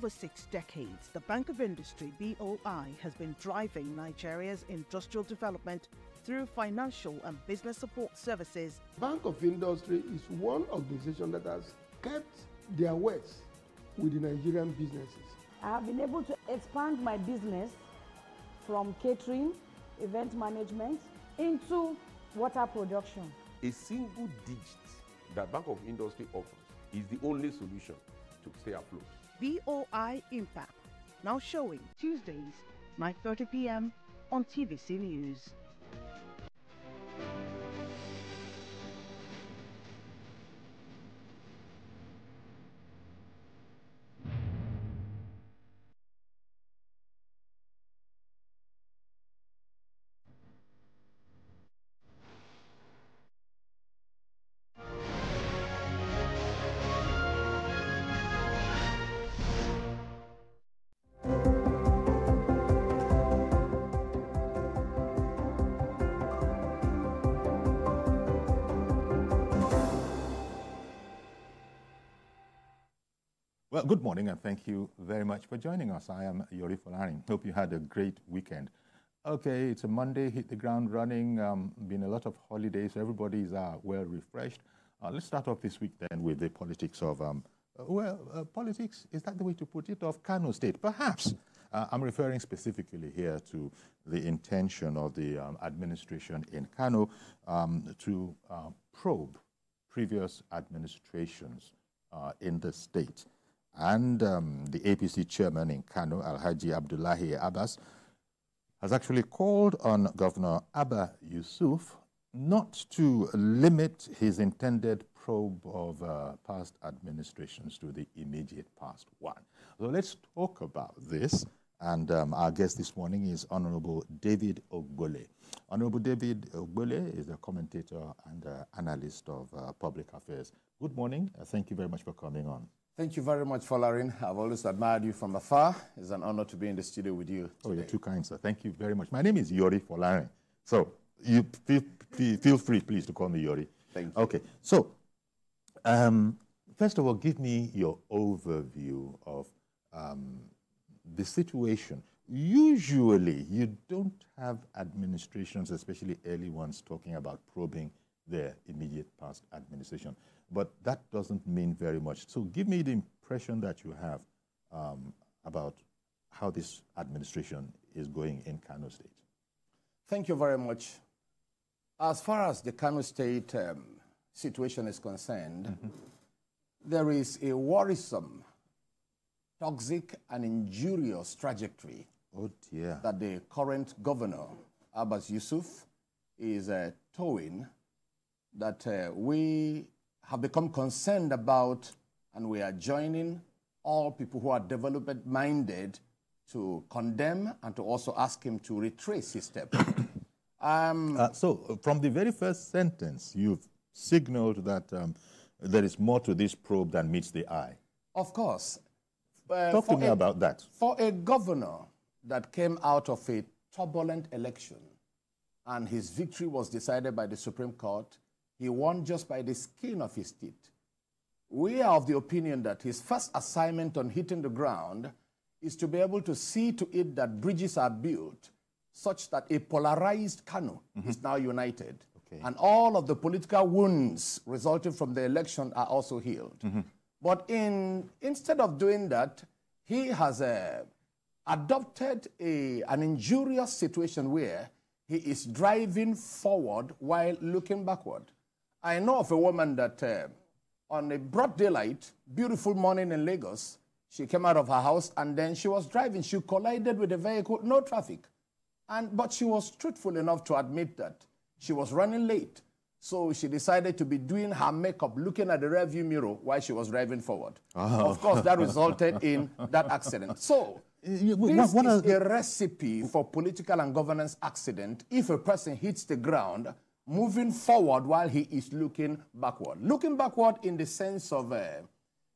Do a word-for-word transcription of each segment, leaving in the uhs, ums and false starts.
over six decades, the Bank of Industry, B O I, has been driving Nigeria's industrial development through financial and business support services. Bank of Industry is one organization that has kept their words with the Nigerian businesses. I have been able to expand my business from catering, event management, into water production. A single digit that Bank of Industry offers is the only solution to stay afloat. V O I Impact, now showing Tuesdays, nine thirty p m on T V C News. Well, good morning and thank you very much for joining us. I am Yuri Folarin. Hope you had a great weekend. Okay, it's a Monday, hit the ground running. Um, been a lot of holidays. Everybody's uh, well refreshed. Uh, let's start off this week then with the politics of, um, uh, well, uh, politics, is that the way to put it, of Kano State? Perhaps. Uh, I'm referring specifically here to the intention of the um, administration in Kano um, to uh, probe previous administrations uh, in the state. And um, the A P C chairman in Kano, Al-Hajji Abdullahi Abbas, has actually called on Governor Abba Yusuf not to limit his intended probe of uh, past administrations to the immediate past one. So let's talk about this. And um, our guest this morning is Honorable David Ogbole. Honorable David Ogbole is a commentator and uh, analyst of uh, public affairs. Good morning. Uh, thank you very much for coming on. Thank you very much, Folarin. I've always admired you from afar. It's an honor to be in the studio with you today. Oh, you're too kind, sir. Thank you very much. My name is Yuri Folarin. So you feel, feel free, please, to call me Yuri. Thank you. Okay. So, um, first of all, give me your overview of um, the situation. Usually, you don't have administrations, especially early ones, talking about probing their immediate past administration. But that doesn't mean very much. So give me the impression that you have um, about how this administration is going in Kano State. Thank you very much. As far as the Kano State um, situation is concerned, mm-hmm. there is a worrisome, toxic, and injurious trajectory oh dear. that the current governor, Abbas Yusuf, is uh, towing that uh, we have become concerned about, and we are joining all people who are development-minded to condemn and to also ask him to retrace his step. um, uh, so, from the very first sentence, you've signaled that um, there is more to this probe than meets the eye. Of course. Uh, Talk to me a, about that. For a governor that came out of a turbulent election, and his victory was decided by the Supreme Court, he won just by the skin of his teeth. We are of the opinion that his first assignment on hitting the ground is to be able to see to it that bridges are built such that a polarized Kano mm-hmm. is now united. Okay. And all of the political wounds resulting from the election are also healed. Mm-hmm. But in, instead of doing that, he has uh, adopted a, an injurious situation where he is driving forward while looking backward. I know of a woman that uh, on a broad daylight, beautiful morning in Lagos, she came out of her house and then she was driving. She collided with a vehicle, no traffic. And, but she was truthful enough to admit that she was running late. So she decided to be doing her makeup, looking at the rearview mirror while she was driving forward. Oh. Of course, that resulted in that accident. So this what, what is are... a recipe for political and governance accident if a person hits the ground moving forward while he is looking backward. Looking backward in the sense of uh,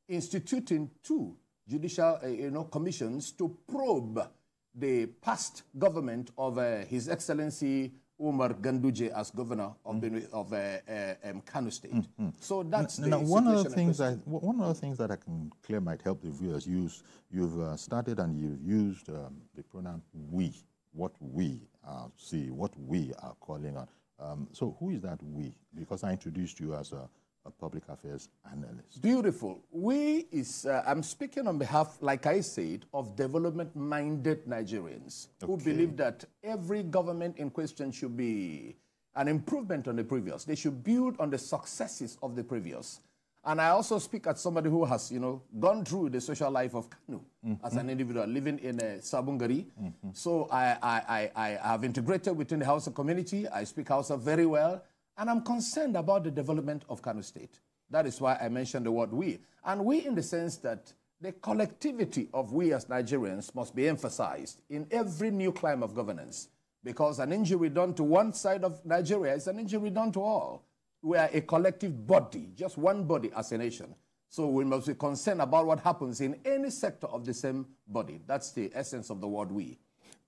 instituting two judicial uh, you know, commissions to probe the past government of uh, His Excellency Umar Ganduje as governor of mm. of uh, uh, um, Kano State. Mm-hmm. So that's now, the now one of the things I one of the things that I can clear might help the viewers. Use you've uh, started and you've used um, the pronoun we, what we uh, see, what we are calling on. Um, so who is that we? Because I introduced you as a, a public affairs analyst. Beautiful. We is uh, I'm speaking on behalf, like I said, of development-minded Nigerians okay. who believe that every government in question should be an improvement on the previous. They should build on the successes of the previous. And I also speak as somebody who has, you know, gone through the social life of Kano mm-hmm. as an individual living in uh, Sabon Gari. Mm-hmm. So I, I, I, I have integrated within the Hausa community. I speak Hausa very well. And I'm concerned about the development of Kano State. That is why I mentioned the word we. And we in the sense that the collectivity of we as Nigerians must be emphasized in every new climb of governance. Because an injury done to one side of Nigeria is an injury done to all. We are a collective body, just one body as a nation. So we must be concerned about what happens in any sector of the same body. That's the essence of the word we.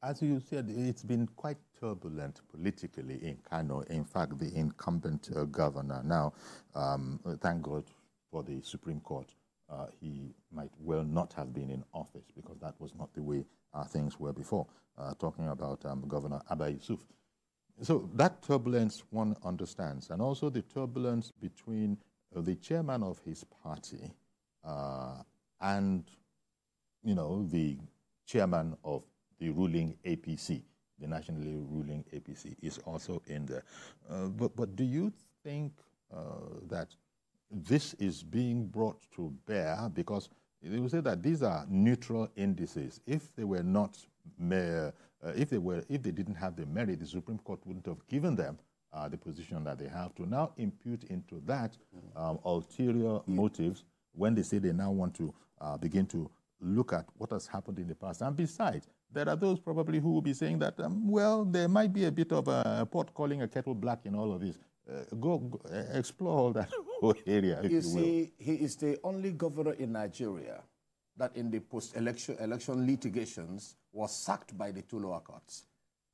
As you said, it's been quite turbulent politically in Kano. In fact, the incumbent uh, governor now, um, thank God for the Supreme Court, uh, he might well not have been in office because that was not the way uh, things were before, uh, talking about um, Governor Abba Yusuf. So that turbulence one understands, and also the turbulence between uh, the chairman of his party uh, and, you know, the chairman of the ruling A P C, the nationally ruling A P C, is also in there. Uh, but, but do you think uh, that this is being brought to bear? Because they will say that these are neutral indices. If they were not mere, Uh, if they were, if they didn't have the merit, the Supreme Court wouldn't have given them uh, the position that they have to now impute into that um, ulterior yeah. motives when they say they now want to uh, begin to look at what has happened in the past. And besides, there are those probably who will be saying that, um, well, there might be a bit of a pot calling a kettle black in all of this. Uh, go, go explore all that whole area, if you, you see, will. He is the only governor in Nigeria that in the post-election election litigations was sacked by the two lower courts.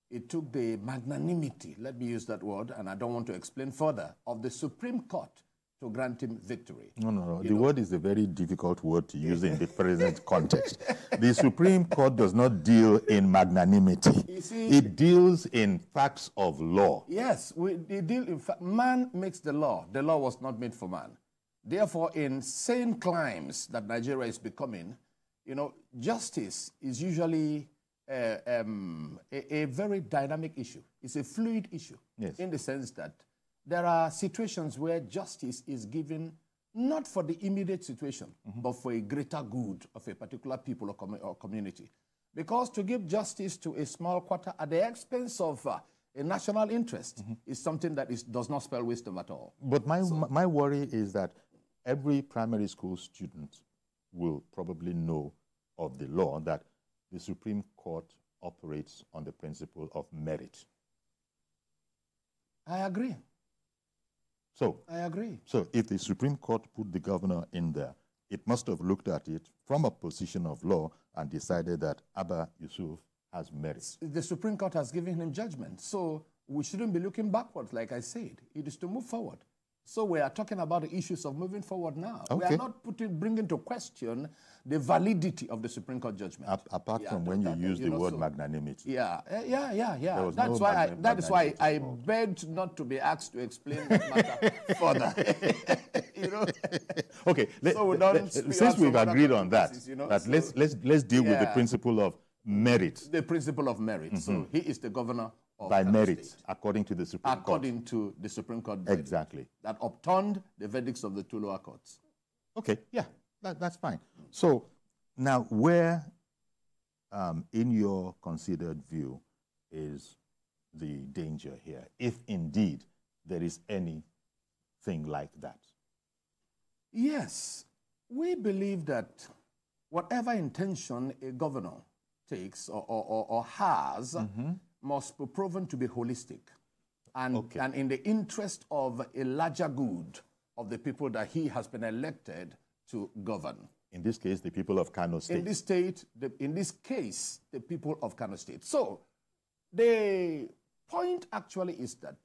It took the magnanimity, let me use that word, and I don't want to explain further, of the Supreme Court to grant him victory. No, no, no. You the know? word is a very difficult word to use in the present context. The Supreme Court does not deal in magnanimity. See, it deals in facts of law. Yes, we, they deal in fact. Man makes the law. The law was not made for man. Therefore, in sane climes that Nigeria is becoming, you know, justice is usually uh, um, a, a very dynamic issue. It's a fluid issue yes. in the sense that there are situations where justice is given not for the immediate situation, mm-hmm. but for a greater good of a particular people or, com or community. Because to give justice to a small quarter at the expense of uh, a national interest mm-hmm. is something that is, does not spell wisdom at all. But my, so, my worry is that every primary school student will probably know of the law that the Supreme Court operates on the principle of merit. I agree. So I agree. So if the Supreme Court put the governor in there, it must have looked at it from a position of law and decided that Abba Yusuf has merit. The Supreme Court has given him judgment. So we shouldn't be looking backwards, like I said. It is to move forward. So we are talking about the issues of moving forward now. Okay. We are not putting, bringing to question the validity of the Supreme Court judgment. A apart yeah, from when that, you use the know, word so, magnanimity. Yeah, yeah, yeah, yeah. That's, no why I, that is why I begged not to be asked to explain that matter further. you know? Okay, let, so we let, since we've agreed on that, cases, you know? that so, let's, let's, let's deal yeah. with the principle of merit. The principle of merit. Mm-hmm. So he is the governor of by Kano merit, State, according to the Supreme according Court. According to the Supreme Court. Verdict, exactly. That overturned the verdicts of the two lower courts. Okay, yeah, that, that's fine. So now, where, um, in your considered view, is the danger here, if indeed there is anything like that? Yes, we believe that whatever intention a governor takes or, or, or has mm-hmm. must be proven to be holistic and, okay. and in the interest of a larger good of the people that he has been elected to govern. In this case, the people of Kano State. In this state, the, in this case, the people of Kano State. So the point actually is that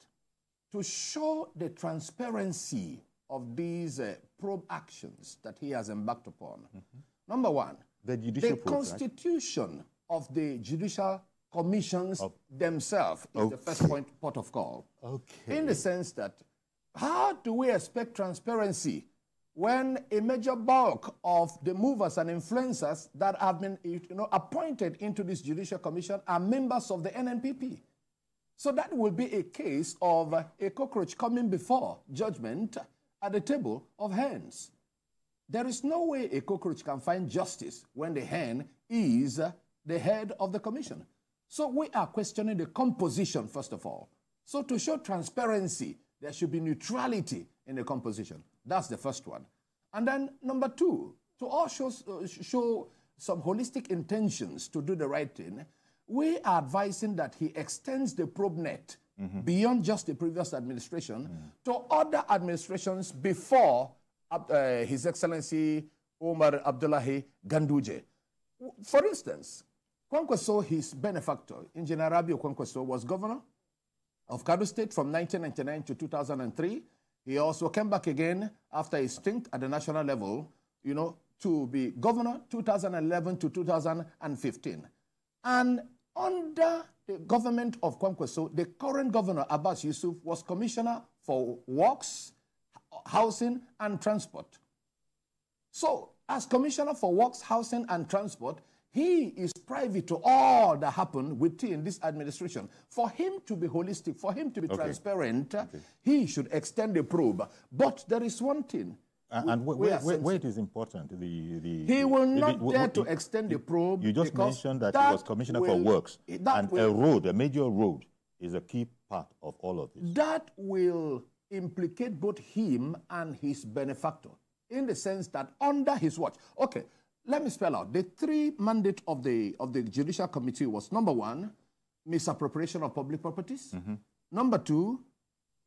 to show the transparency of these uh, probe actions that he has embarked upon, mm-hmm. number one, the, judicial the probe, constitution right? of the judicial commissions oh. themselves is okay. the first point, port of call. Okay. In the sense that how do we expect transparency when a major bulk of the movers and influencers that have been you know, appointed into this judicial commission are members of the N N P P? So that will be a case of a cockroach coming before judgment at the table of hens. There is no way a cockroach can find justice when the hen is the head of the commission. So we are questioning the composition, first of all. So to show transparency, there should be neutrality in the composition. That's the first one. And then number two, to also show some holistic intentions to do the right thing, we are advising that he extends the probe net mm-hmm. beyond just the previous administration mm. to other administrations before uh, His Excellency Umar Abdullahi Ganduje. For instance, Kwankwaso, his benefactor, Engineer Rabiu Kwankwaso, was governor of Kano State from nineteen ninety-nine to two thousand three. He also came back again after a stint at the national level, you know, to be governor two thousand eleven to two thousand fifteen. And under the government of Kwankwaso, the current governor, Abbas Yusuf, was commissioner for works, housing, and transport. So, as commissioner for works, housing, and transport, he is privy to all that happened within this administration. For him to be holistic, for him to be okay. transparent, okay. he should extend the probe. But there is one thing. And, and where, where, where it is important, the... the he will not the, the, dare to it, extend it, the probe. You just mentioned that, that he was commissioner will, for works. And will, a road, a major road, is a key part of all of this. That will implicate both him and his benefactor, in the sense that under his watch... Okay, let me spell out. The three mandate of the, of the Judicial Committee was, number one, misappropriation of public properties, mm-hmm. number two,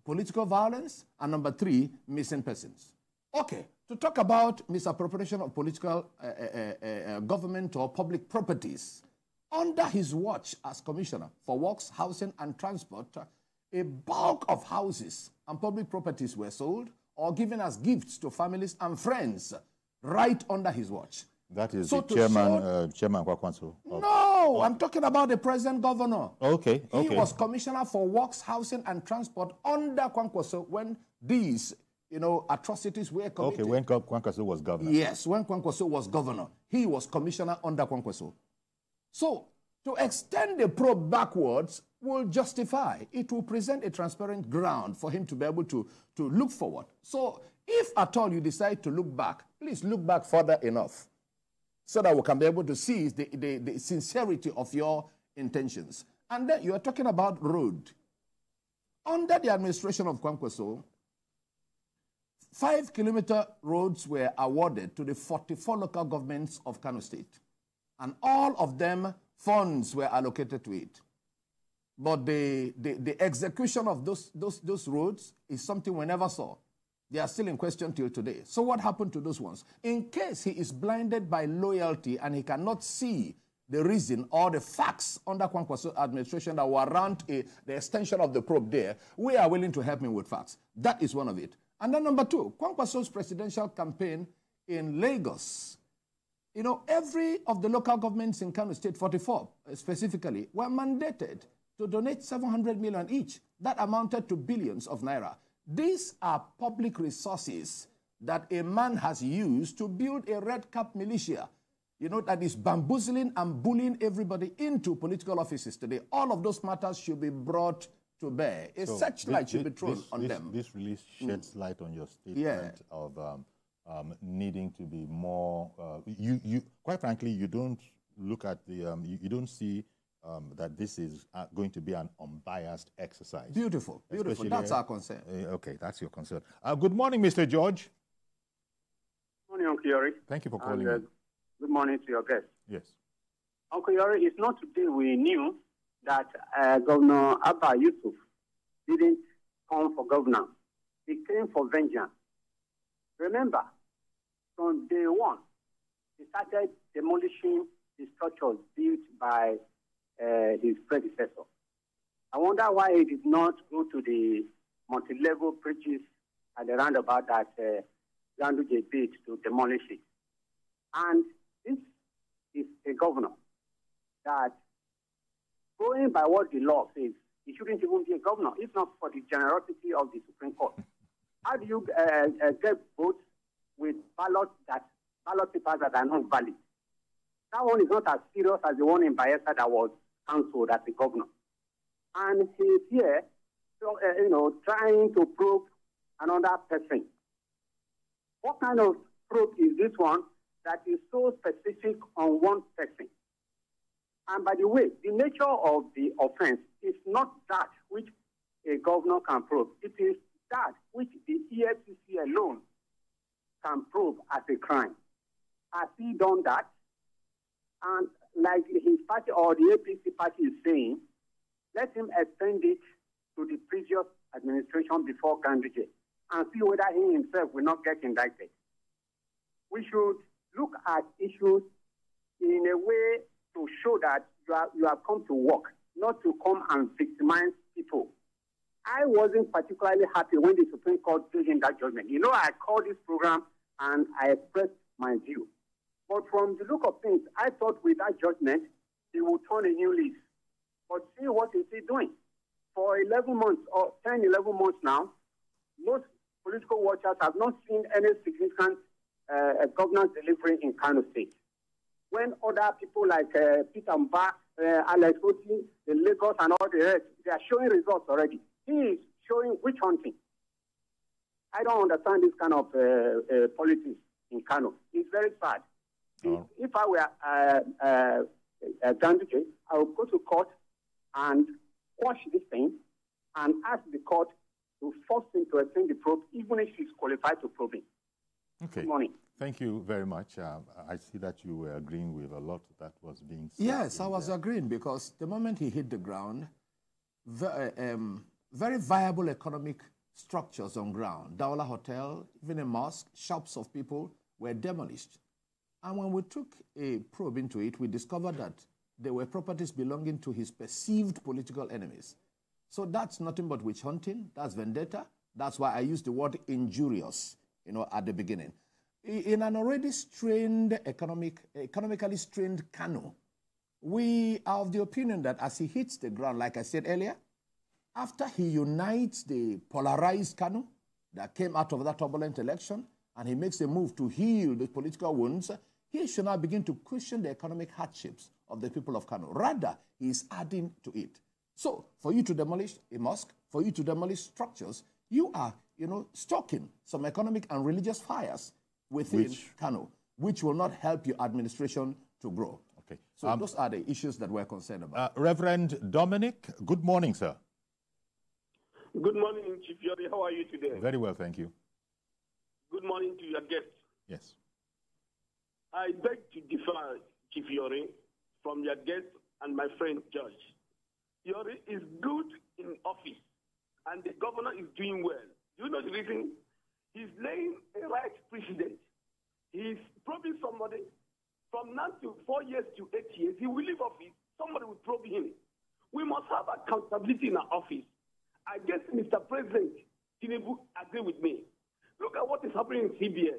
political violence, and number three, missing persons. Okay, to talk about misappropriation of political uh, uh, uh, government or public properties, under his watch as Commissioner for Works, Housing and Transport, a bulk of houses and public properties were sold or given as gifts to families and friends right under his watch. That is so the chairman, show, uh, Chairman Kwankwaso. No, oh. I'm talking about the present governor. Okay, okay. He was Commissioner for Works, Housing and Transport under Kwankwaso when these... you know, atrocities were committed. Okay, when Kwankwaso was governor. Yes, when Kwankwaso was governor. He was commissioner under Kwankwaso. So, to extend the probe backwards will justify, it will present a transparent ground for him to be able to, to look forward. So, if at all you decide to look back, please look back further enough so that we can be able to see the, the, the sincerity of your intentions. And then you are talking about road. Under the administration of Kwankwaso, five-kilometer roads were awarded to the forty-four local governments of Kano State, and all of them funds were allocated to it. But the, the, the execution of those, those, those roads is something we never saw. They are still in question till today. So what happened to those ones? In case he is blinded by loyalty and he cannot see the reason or the facts under Kwankwaso administration that warrant a, the extension of the probe there, we are willing to help him with facts. That is one of it. And then number two, Kwankwaso's presidential campaign in Lagos. You know, every of the local governments in Kano State, forty-four specifically, were mandated to donate seven hundred million each. That amounted to billions of naira. These are public resources that a man has used to build a red cap militia, you know, that is bamboozling and bullying everybody into political offices today. All of those matters should be brought to bear. A so searchlight should be thrown this, on this, them. This really sheds mm. light on your statement yeah. of um, um, needing to be more... Uh, you, you, quite frankly, you don't look at the... Um, you, you don't see um, that this is uh, going to be an unbiased exercise. Beautiful, beautiful. Especially, that's our concern. Uh, okay, that's your concern. Uh, good morning, Mister George. Good morning, Uncle Yuri. Thank you for calling. And, uh, good morning to your guest. Yes. Uncle Yuri, it's not today we knew that uh, Governor Abba Yusuf didn't come for governor. He came for vengeance. Remember, from day one, he started demolishing the structures built by uh, his predecessor. I wonder why he did not go to the multi-level bridges at the roundabout that uh, Yandu J P to demolish it. And this is a governor that, going by what the law says, he shouldn't even be a governor, if not for the generosity of the Supreme Court. How do you uh, uh, get votes with ballots that ballot papers that are not valid? That one is not as serious as the one in Bayelsa that was cancelled as the governor. And he is here, so, uh, you know, trying to probe another person. What kind of probe is this one that is so specific on one person? And by the way, the nature of the offense is not that which a governor can probe. It is that which the E F C C alone can prove as a crime. Has he done that? And like his party or the A P C party is saying, let him extend it to the previous administration before Ganduje and see whether he himself will not get indicted. We should look at issues in a way to show that you, are, you have come to work, not to come and victimize people. I wasn't particularly happy when the Supreme Court took in that judgment. You know, I called this program and I expressed my view. But from the look of things, I thought with that judgment, it would turn a new leaf. But see what is he doing. For eleven months or ten, eleven months now, most political watchers have not seen any significant uh, governance delivery in Kano State. When other people like uh, Peter and Mba, uh, Alex Oti, the Lagos and all the rest, they are showing results already. He is showing witch hunting. I don't understand this kind of uh, uh, politics in Kano. It's very sad. Oh. If, if I were uh, uh, uh, Ganduje, I would go to court and quash this thing and ask the court to force him to extend the probe, even if he's qualified to probe him. Okay. Good morning. Thank you very much. Uh, I see that you were agreeing with a lot that was being said. Yes, I was there. agreeing because the moment he hit the ground, the, um, very viable economic structures on ground, Dawla Hotel, even a mosque, shops of people were demolished. And when we took a probe into it, we discovered that there were properties belonging to his perceived political enemies. So that's nothing but witch hunting, that's vendetta. That's why I used the word injurious, you know, at the beginning. In an already strained economic, economically strained Kano, we are of the opinion that as he hits the ground, like I said earlier, after he unites the polarized Kano that came out of that turbulent election, and he makes a move to heal the political wounds, he should now begin to cushion the economic hardships of the people of Kano. Rather, he is adding to it. So, for you to demolish a mosque, for you to demolish structures, you are, you know, stoking some economic and religious fires within which, Kano, which will not help your administration to grow. Okay. So um, those are the issues that we're concerned about. Uh, Reverend Dominic, good morning, sir. Good morning, Chief Yuri. How are you today? Very well, thank you. Good morning to your guests. Yes. I beg to differ, Chief Yuri, from your guest and my friend, George. Yuri is good in office, and the governor is doing well. Do you know the reason? He's laying a right precedent. He's probing somebody from now to four years to eight years. He will leave office. Somebody will probe him. We must have accountability in our office. I guess Mister President Tinubu agree with me. Look at what is happening in C B N.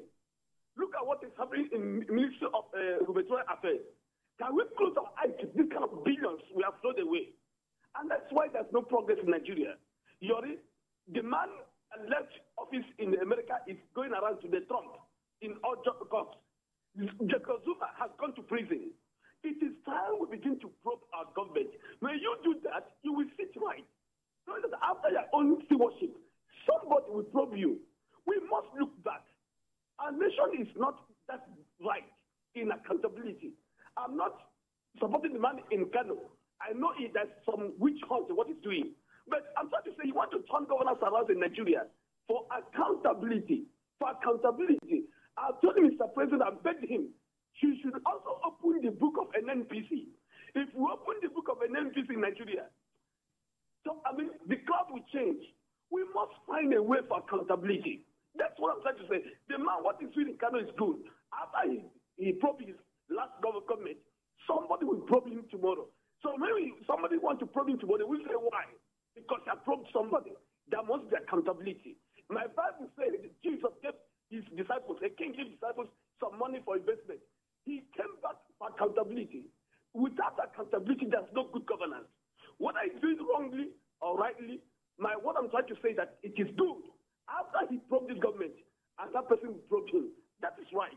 Look at what is happening in Ministry of uh, Humanitarian Affairs. Can we close our eyes to this kind of billions we have thrown away? And that's why there's no progress in Nigeria. Yuri, the man left office in America is going around to the Trump in all cops. Jacob Zuma has gone to prison. It is time we begin to probe our government. When you do that, you will sit right. So that after your own stewardship, somebody will probe you. We must look back. Our nation is not that right in accountability. I'm not supporting the man in Kano. I know it has some witch hunt what he's doing. But I'm trying to say, you want to turn governance around in Nigeria for accountability, for accountability. I told Mister President, I begged him, she should also open the book of N N P C. If we open the book of N N P C in Nigeria, so, I mean, the club will change. We must find a way for accountability. That's what I'm trying to say. The man, what he's doing in Kano is good. After he, he probed his last government, somebody will probe him tomorrow. So maybe somebody wants to probe him tomorrow. We'll say why. disciples. A king gave disciples some money for investment. He came back for accountability. Without accountability, there's no good governance. What I do wrongly or rightly, my what I'm trying to say is that it is good. After he probed this government, and that person probed him. That is right.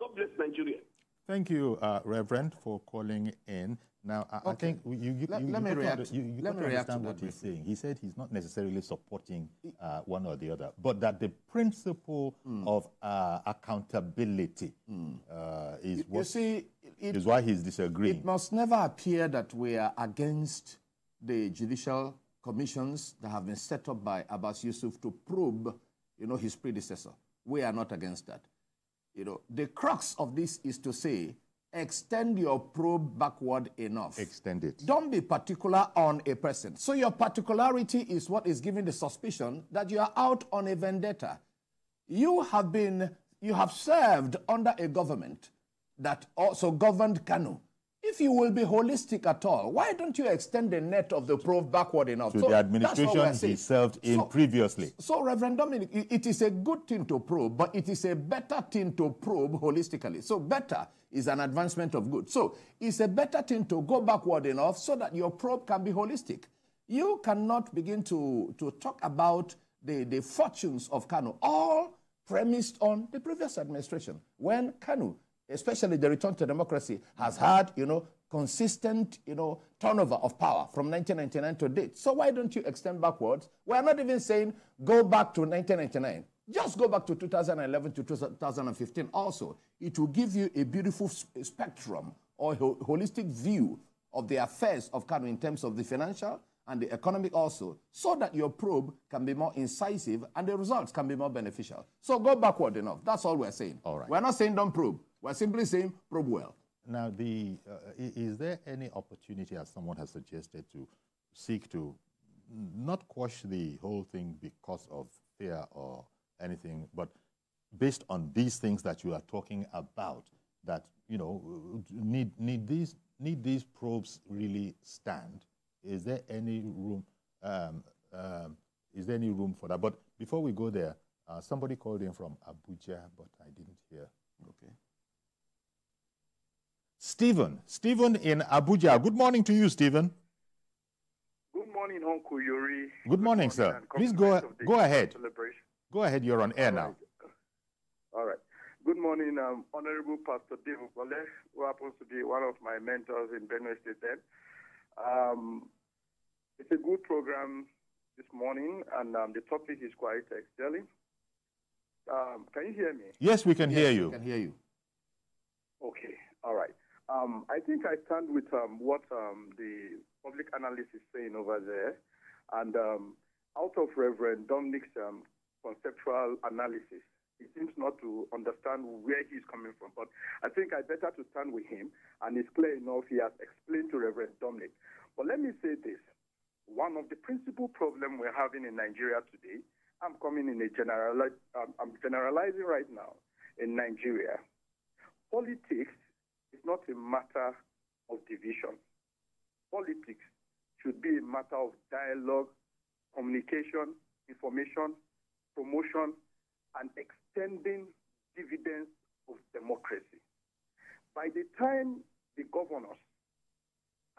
God bless Nigeria. Thank you, uh, Reverend, for calling in. Now, I, okay. I think you, you, let, you, let you me react. To, you, you let me react to what he's saying. He said he's not necessarily supporting uh, one or the other, but that the principle mm. of uh, accountability mm. uh, is you, what you see, it, is why he's disagreeing. It must never appear that we are against the judicial commissions that have been set up by Abbas Yusuf to probe, you know, his predecessor. We are not against that. You know, the crux of this is to say, extend your probe backward enough. Extend it. Don't be particular on a person. So your particularity is what is giving the suspicion that you are out on a vendetta. You have been, you have served under a government that also governed Kano. If you will be holistic at all, why don't you extend the net of the probe backward enough? To so the administration he served in so, previously. So, Reverend Dominic, it is a good thing to probe, but it is a better thing to probe holistically. So better is an advancement of good. So it's a better thing to go backward enough so that your probe can be holistic. You cannot begin to, to talk about the, the fortunes of Kano, all premised on the previous administration, when Kano, especially the return to democracy, has had, you know, consistent, you know, turnover of power from nineteen ninety-nine to date. So why don't you extend backwards? We're not even saying go back to nineteen ninety-nine. Just go back to two thousand eleven to two thousand fifteen also. It will give you a beautiful spectrum or holistic view of the affairs of Kano in terms of the financial and the economic also, so that your probe can be more incisive and the results can be more beneficial. So go backward enough. That's all we're saying. All right. We're not saying don't probe. We're simply saying probe well. Now, the, uh, is there any opportunity, as someone has suggested, to seek to not quash the whole thing because of fear or anything, but based on these things that you are talking about, that, you know, need, need, these, need these probes really stand? Is there any room, um, um, is there any room for that? But before we go there, uh, somebody called in from Abuja, but I didn't hear. Okay. Stephen, Stephen in Abuja. Good morning to you, Stephen. Good morning, Uncle Yuri. Good, Good morning, morning, sir. Please go, go ahead. Go ahead, you're on air All right. now. All right. Good morning, um, Honorable Pastor David Ogbole, who happens to be one of my mentors in Benue State then. Um, it's a good program this morning, and um, the topic is quite excelling. Um, can you hear me? Yes, we can yes, hear you. We can hear you. Okay, all right. Um, I think I stand with um, what um, the public analyst is saying over there. And um, out of Reverend Dominic's um, conceptual analysis, he seems not to understand where he's coming from. But I think I better to stand with him. And it's clear enough he has explained to Reverend Dominic. But let me say this. One of the principal problems we're having in Nigeria today, I'm coming in a general, um, I'm generalizing right now, in Nigeria, politics it's not a matter of division. Politics should be a matter of dialogue, communication, information, promotion, and extending dividends of democracy. By the time the governors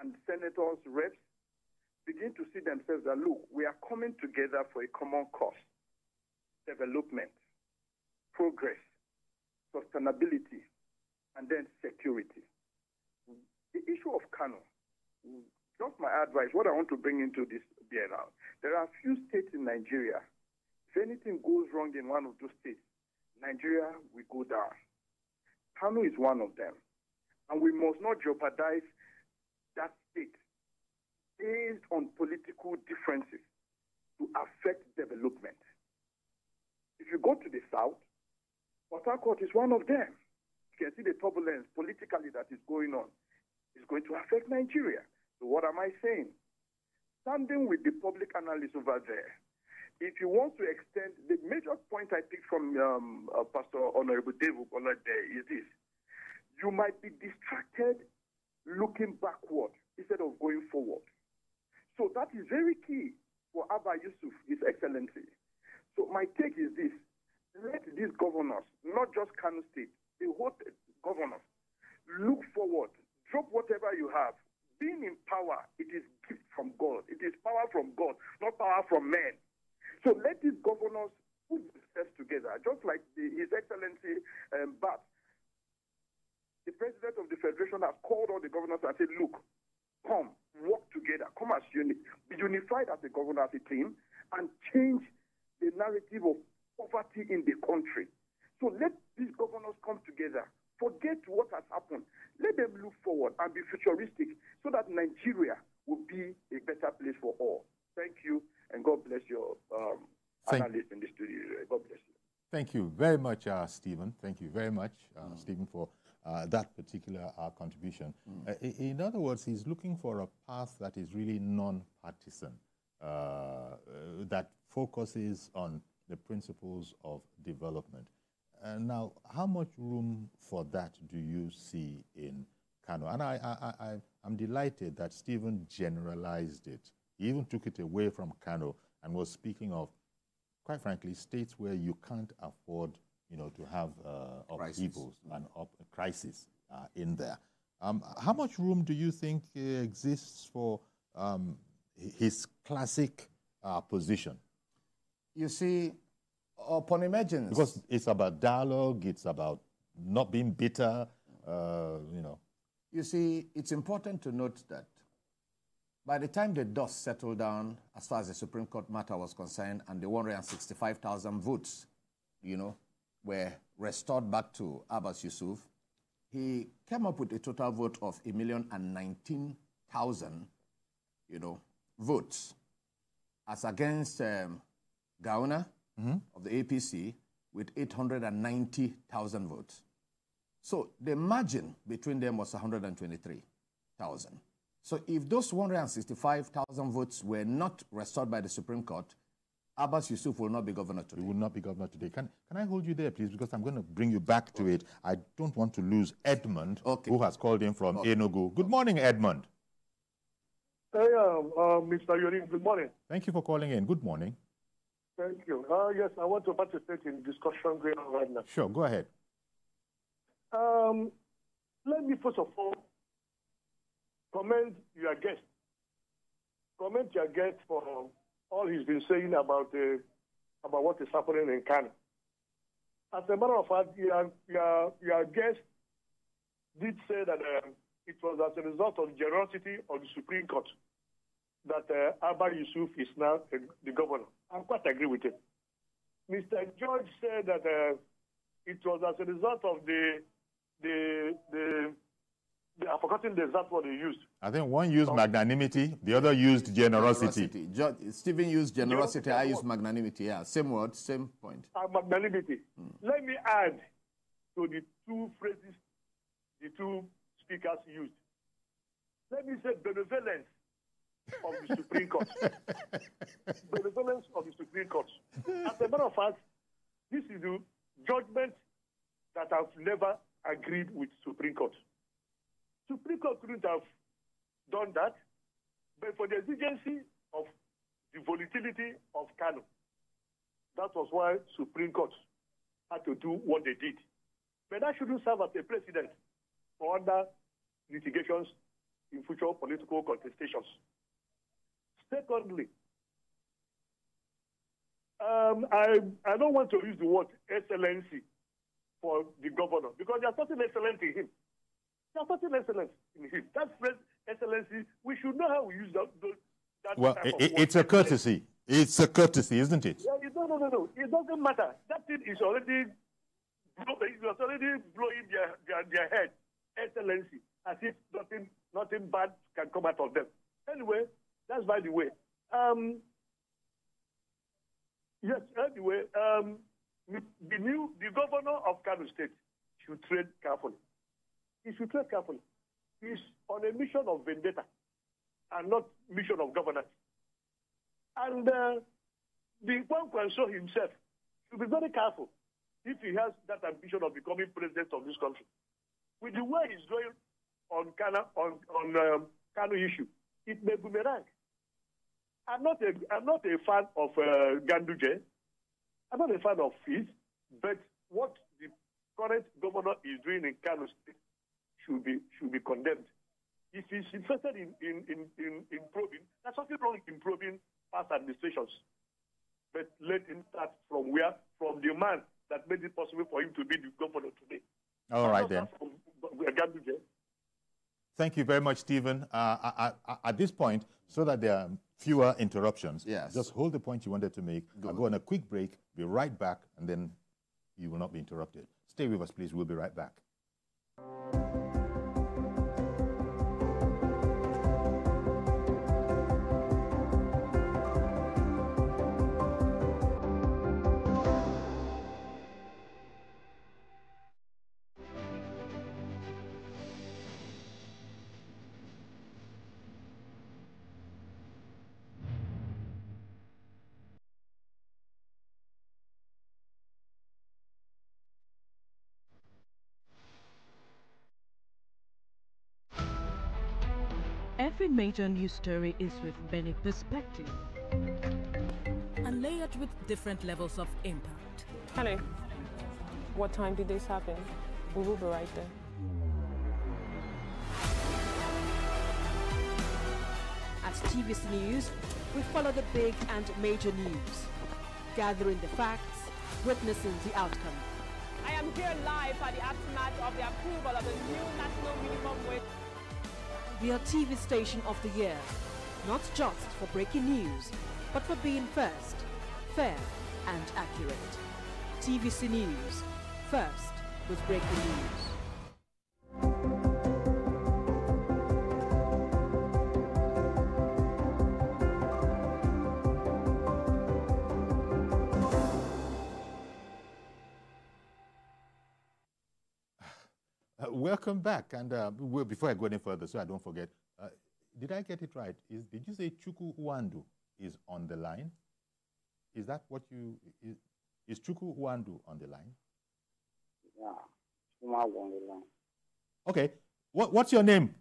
and senators, reps, begin to see themselves that, look, we are coming together for a common cause, development, progress, sustainability, and then security. The issue of Kano, just my advice, what I want to bring into this here now, there are a few states in Nigeria. If anything goes wrong in one of those states, Nigeria will go down. Kano is one of them. And we must not jeopardize that state based on political differences to affect development. If you go to the south, Port Harcourt is one of them. You can see the turbulence politically that is going on. It's going to affect Nigeria. So what am I saying? Standing with the public analysts over there, if you want to extend, the major point I picked from um, uh, Pastor Honorable David Ogbole there is this. You might be distracted looking backward instead of going forward. So that is very key for Abba Yusuf, His Excellency. So my take is this. let these governors, not just Kano State, the whole governors, look forward, drop whatever you have. Being in power, it is gift from God. It is power from God, not power from men. So let these governors put themselves together, just like the, His Excellency um, Bat. The president of the federation has called all the governors and said, look, come, work together, come as unit, be unified as a governor, as a team, and change the narrative of poverty in the country. So let these governors come together, forget what has happened, let them look forward and be futuristic so that Nigeria will be a better place for all. Thank you, and God bless your um, analysts in the studio. God bless you. Thank you very much, uh, Stephen. Thank you very much, uh, mm. Stephen, for Uh, that particular uh, contribution. Mm. Uh, in, in other words, he's looking for a path that is really non-partisan, uh, uh, that focuses on the principles of development. Uh, now, how much room for that do you see in Kano? And I, I, I, I'm delighted that Stephen generalized it. He even took it away from Kano and was speaking of, quite frankly, states where you can't afford you know, to have uh, upheavals and up crisis uh, in there. Um, how much room do you think uh, exists for um, his classic uh, position? You see, upon emergence... Because it's about dialogue, it's about not being bitter, uh, you know. You see, it's important to note that by the time the dust settled down, as far as the Supreme Court matter was concerned, and the one hundred sixty-five thousand votes, you know, were restored back to Abbas Yusuf, he came up with a total vote of a million and nineteen thousand, you know, votes, as against um, Gauna mm-hmm. of the A P C with eight hundred and ninety thousand votes. So the margin between them was one hundred and twenty-three thousand. So if those one hundred and sixty-five thousand votes were not restored by the Supreme Court, Abbas Yusuf will not be governor today. He will not be governor today. Can, can I hold you there, please? Because I'm going to bring you back to it. I don't want to lose Edmund, okay. who has called in from okay. Enugu. Good morning, Edmund. Hey, uh, uh, Mister Yuri, good morning. Thank you for calling in. Good morning. Thank you. Uh, yes, I want to participate in discussion going on right now. Sure, go ahead. Um, let me, first of all, commend your guest. Comment your guest for... Um, all he's been saying about uh, about what is happening in Kano. As a matter of fact, your, your, your guest did say that uh, it was as a result of generosity of the Supreme Court that uh, Abba Yusuf is now uh, the governor. I quite agree with him. Mister George said that uh, it was as a result of the the the. I've forgotten the exact word he used. I think one used um, magnanimity, the other used generosity. generosity. George, Stephen used generosity, I used magnanimity. Yeah, same word, same point. Uh, magnanimity. Hmm. Let me add to the two phrases the two speakers used. Let me say benevolence of the Supreme Court. Benevolence of the Supreme Court. As a matter of fact, this is the judgment that I've never agreed with Supreme Court. Supreme Court couldn't have done that, but for the exigency of the volatility of Kano, that was why Supreme Court had to do what they did. But that shouldn't serve as a precedent for other litigations in future political contestations. Secondly, um, I, I don't want to use the word excellency for the governor, because there's nothing excellent in him. There's nothing excellent in him. That phrase, excellency, we should know how we use that. that well, type it, of word. It's a courtesy. It's a courtesy, isn't it? Yeah, no, no, no, no. It doesn't matter. That thing is already, it's already blowing their, their, their head. Excellency, as if nothing, nothing bad can come out of them. Anyway, that's by the way. Um, yes, anyway, um, the new, the governor of Kano State should tread carefully. He should tread carefully. He's on a mission of vendetta and not mission of governance. And uh, the Kwankwaso himself should be very careful if he has that ambition of becoming president of this country. With the way he's going on Kano, on, on, um, Kano issue, it may boomerang. I'm not a, I'm not a fan of uh, Ganduje. I'm not a fan of his. But what the current governor is doing in Kano State should be should be condemned. If he's interested in in in in, in probing, there's nothing wrong in probing past administrations. But let him start from where? From the man that made it possible for him to be the governor today. All right, then. Thank you very much, Stephen. Uh, I, I, at this point, so that there are fewer interruptions, yes. Just hold the point you wanted to make. Go I'll go on a quick break, be right back, and then you will not be interrupted. Stay with us, please. We'll be right back. Every major news story is with many perspectives and layered with different levels of impact. Hello. What time did this happen? We will be right there. At T V C News, we follow the big and major news, gathering the facts, witnessing the outcome. I am here live at the aftermath of the approval of the new national minimum wage. We are T V Station of the Year, not just for breaking news, but for being first, fair and accurate. T V C News, first with breaking news. Welcome back, and uh, well, before I go any further, so I don't forget, uh, did I get it right? Is, did you say Chukwuma is on the line? Is that what you, is, is Chukwuma on the line? Yeah, Chukwuma on the line. Okay, what, what's your name?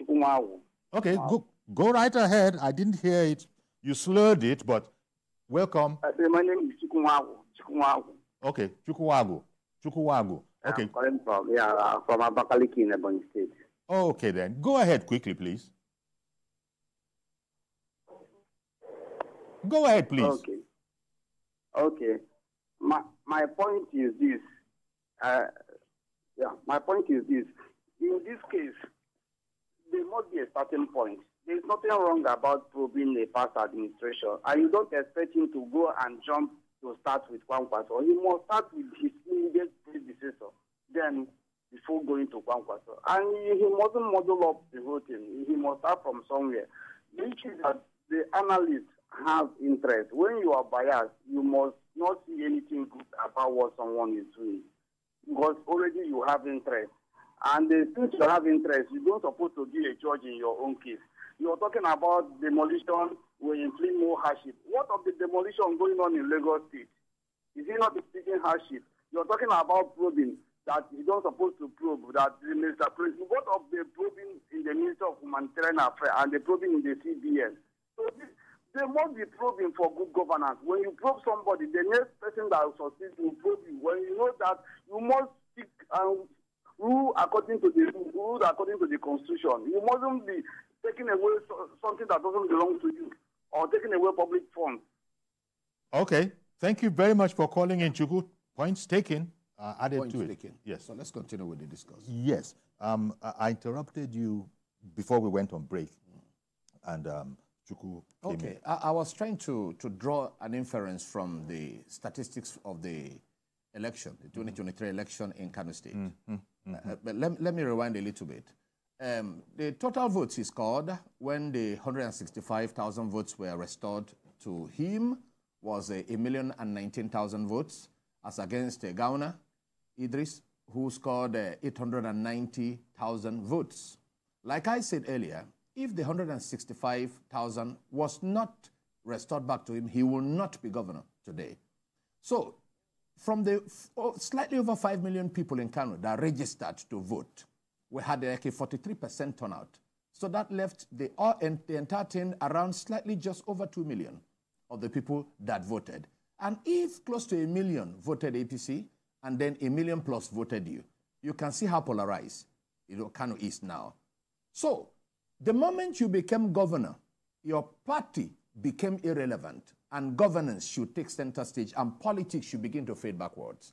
Chukwuma. Okay, go, go right ahead. I didn't hear it. You slurred it, but welcome. Uh, my name is Chukwuma. Chukwuma. Okay, Chukwuma. Chukwuma. Okay. I'm calling from, yeah, uh, from Abakaliki in Borno State. Okay, then. Go ahead quickly, please. Go ahead, please. Okay. Okay. My, my point is this. Uh, yeah, my point is this. In this case, there must be a starting point. There's nothing wrong about probing a past administration. And you don't expect him to go and jump to start with Kwankwaso. He must start with his immediate predecessor, then before going to Kwankwaso. And he, he mustn't model up the whole thing. He must start from somewhere. The issue that the analysts have interest. When you are biased, you must not see anything good about what someone is doing, because already you have interest. And uh, since you have interest, you don't supposed to be a judge in your own case. You're talking about demolition, we inflict more hardship. What of the demolition going on in Lagos State? Is it not inflicting hardship? You're talking about probing that you don't supposed to probe, that the minister probes. What of the probing in the Ministry of Humanitarian Affairs and the probing in the C B N? So this, they must be probing for good governance. When you probe somebody, the next person that will succeed will probe you. When you know that, you must stick and rule according to the rule according to the constitution. You mustn't be taking away something that doesn't belong to you, or taking away public funds. Okay. Thank you very much for calling in, Chuku. Points taken. Uh, added Points to it. Taken. Yes. So let's continue with the discussion. Yes. Um, I interrupted you before we went on break, and um, Chuku came okay. in. I, I was trying to, to draw an inference from the statistics of the election, the twenty twenty-three mm-hmm. election in Kano State. Mm-hmm. Mm-hmm. Uh, but let, let me rewind a little bit. Um, the total votes he scored when the one hundred sixty-five thousand votes were restored to him was uh, one million nineteen thousand votes, as against uh, Gawuna Idris, who scored uh, eight hundred ninety thousand votes. Like I said earlier, if the one hundred sixty-five thousand was not restored back to him, he will not be governor today. So from the oh, slightly over five million people in Kano that registered to vote, we had like a forty-three percent turnout. So that left the, uh, the entire thing around slightly just over two million of the people that voted. And if close to a million voted A P C, and then a million plus voted you, you can see how polarized, you know, Kano is now. So the moment you became governor, your party became irrelevant, and governance should take center stage, and politics should begin to fade backwards.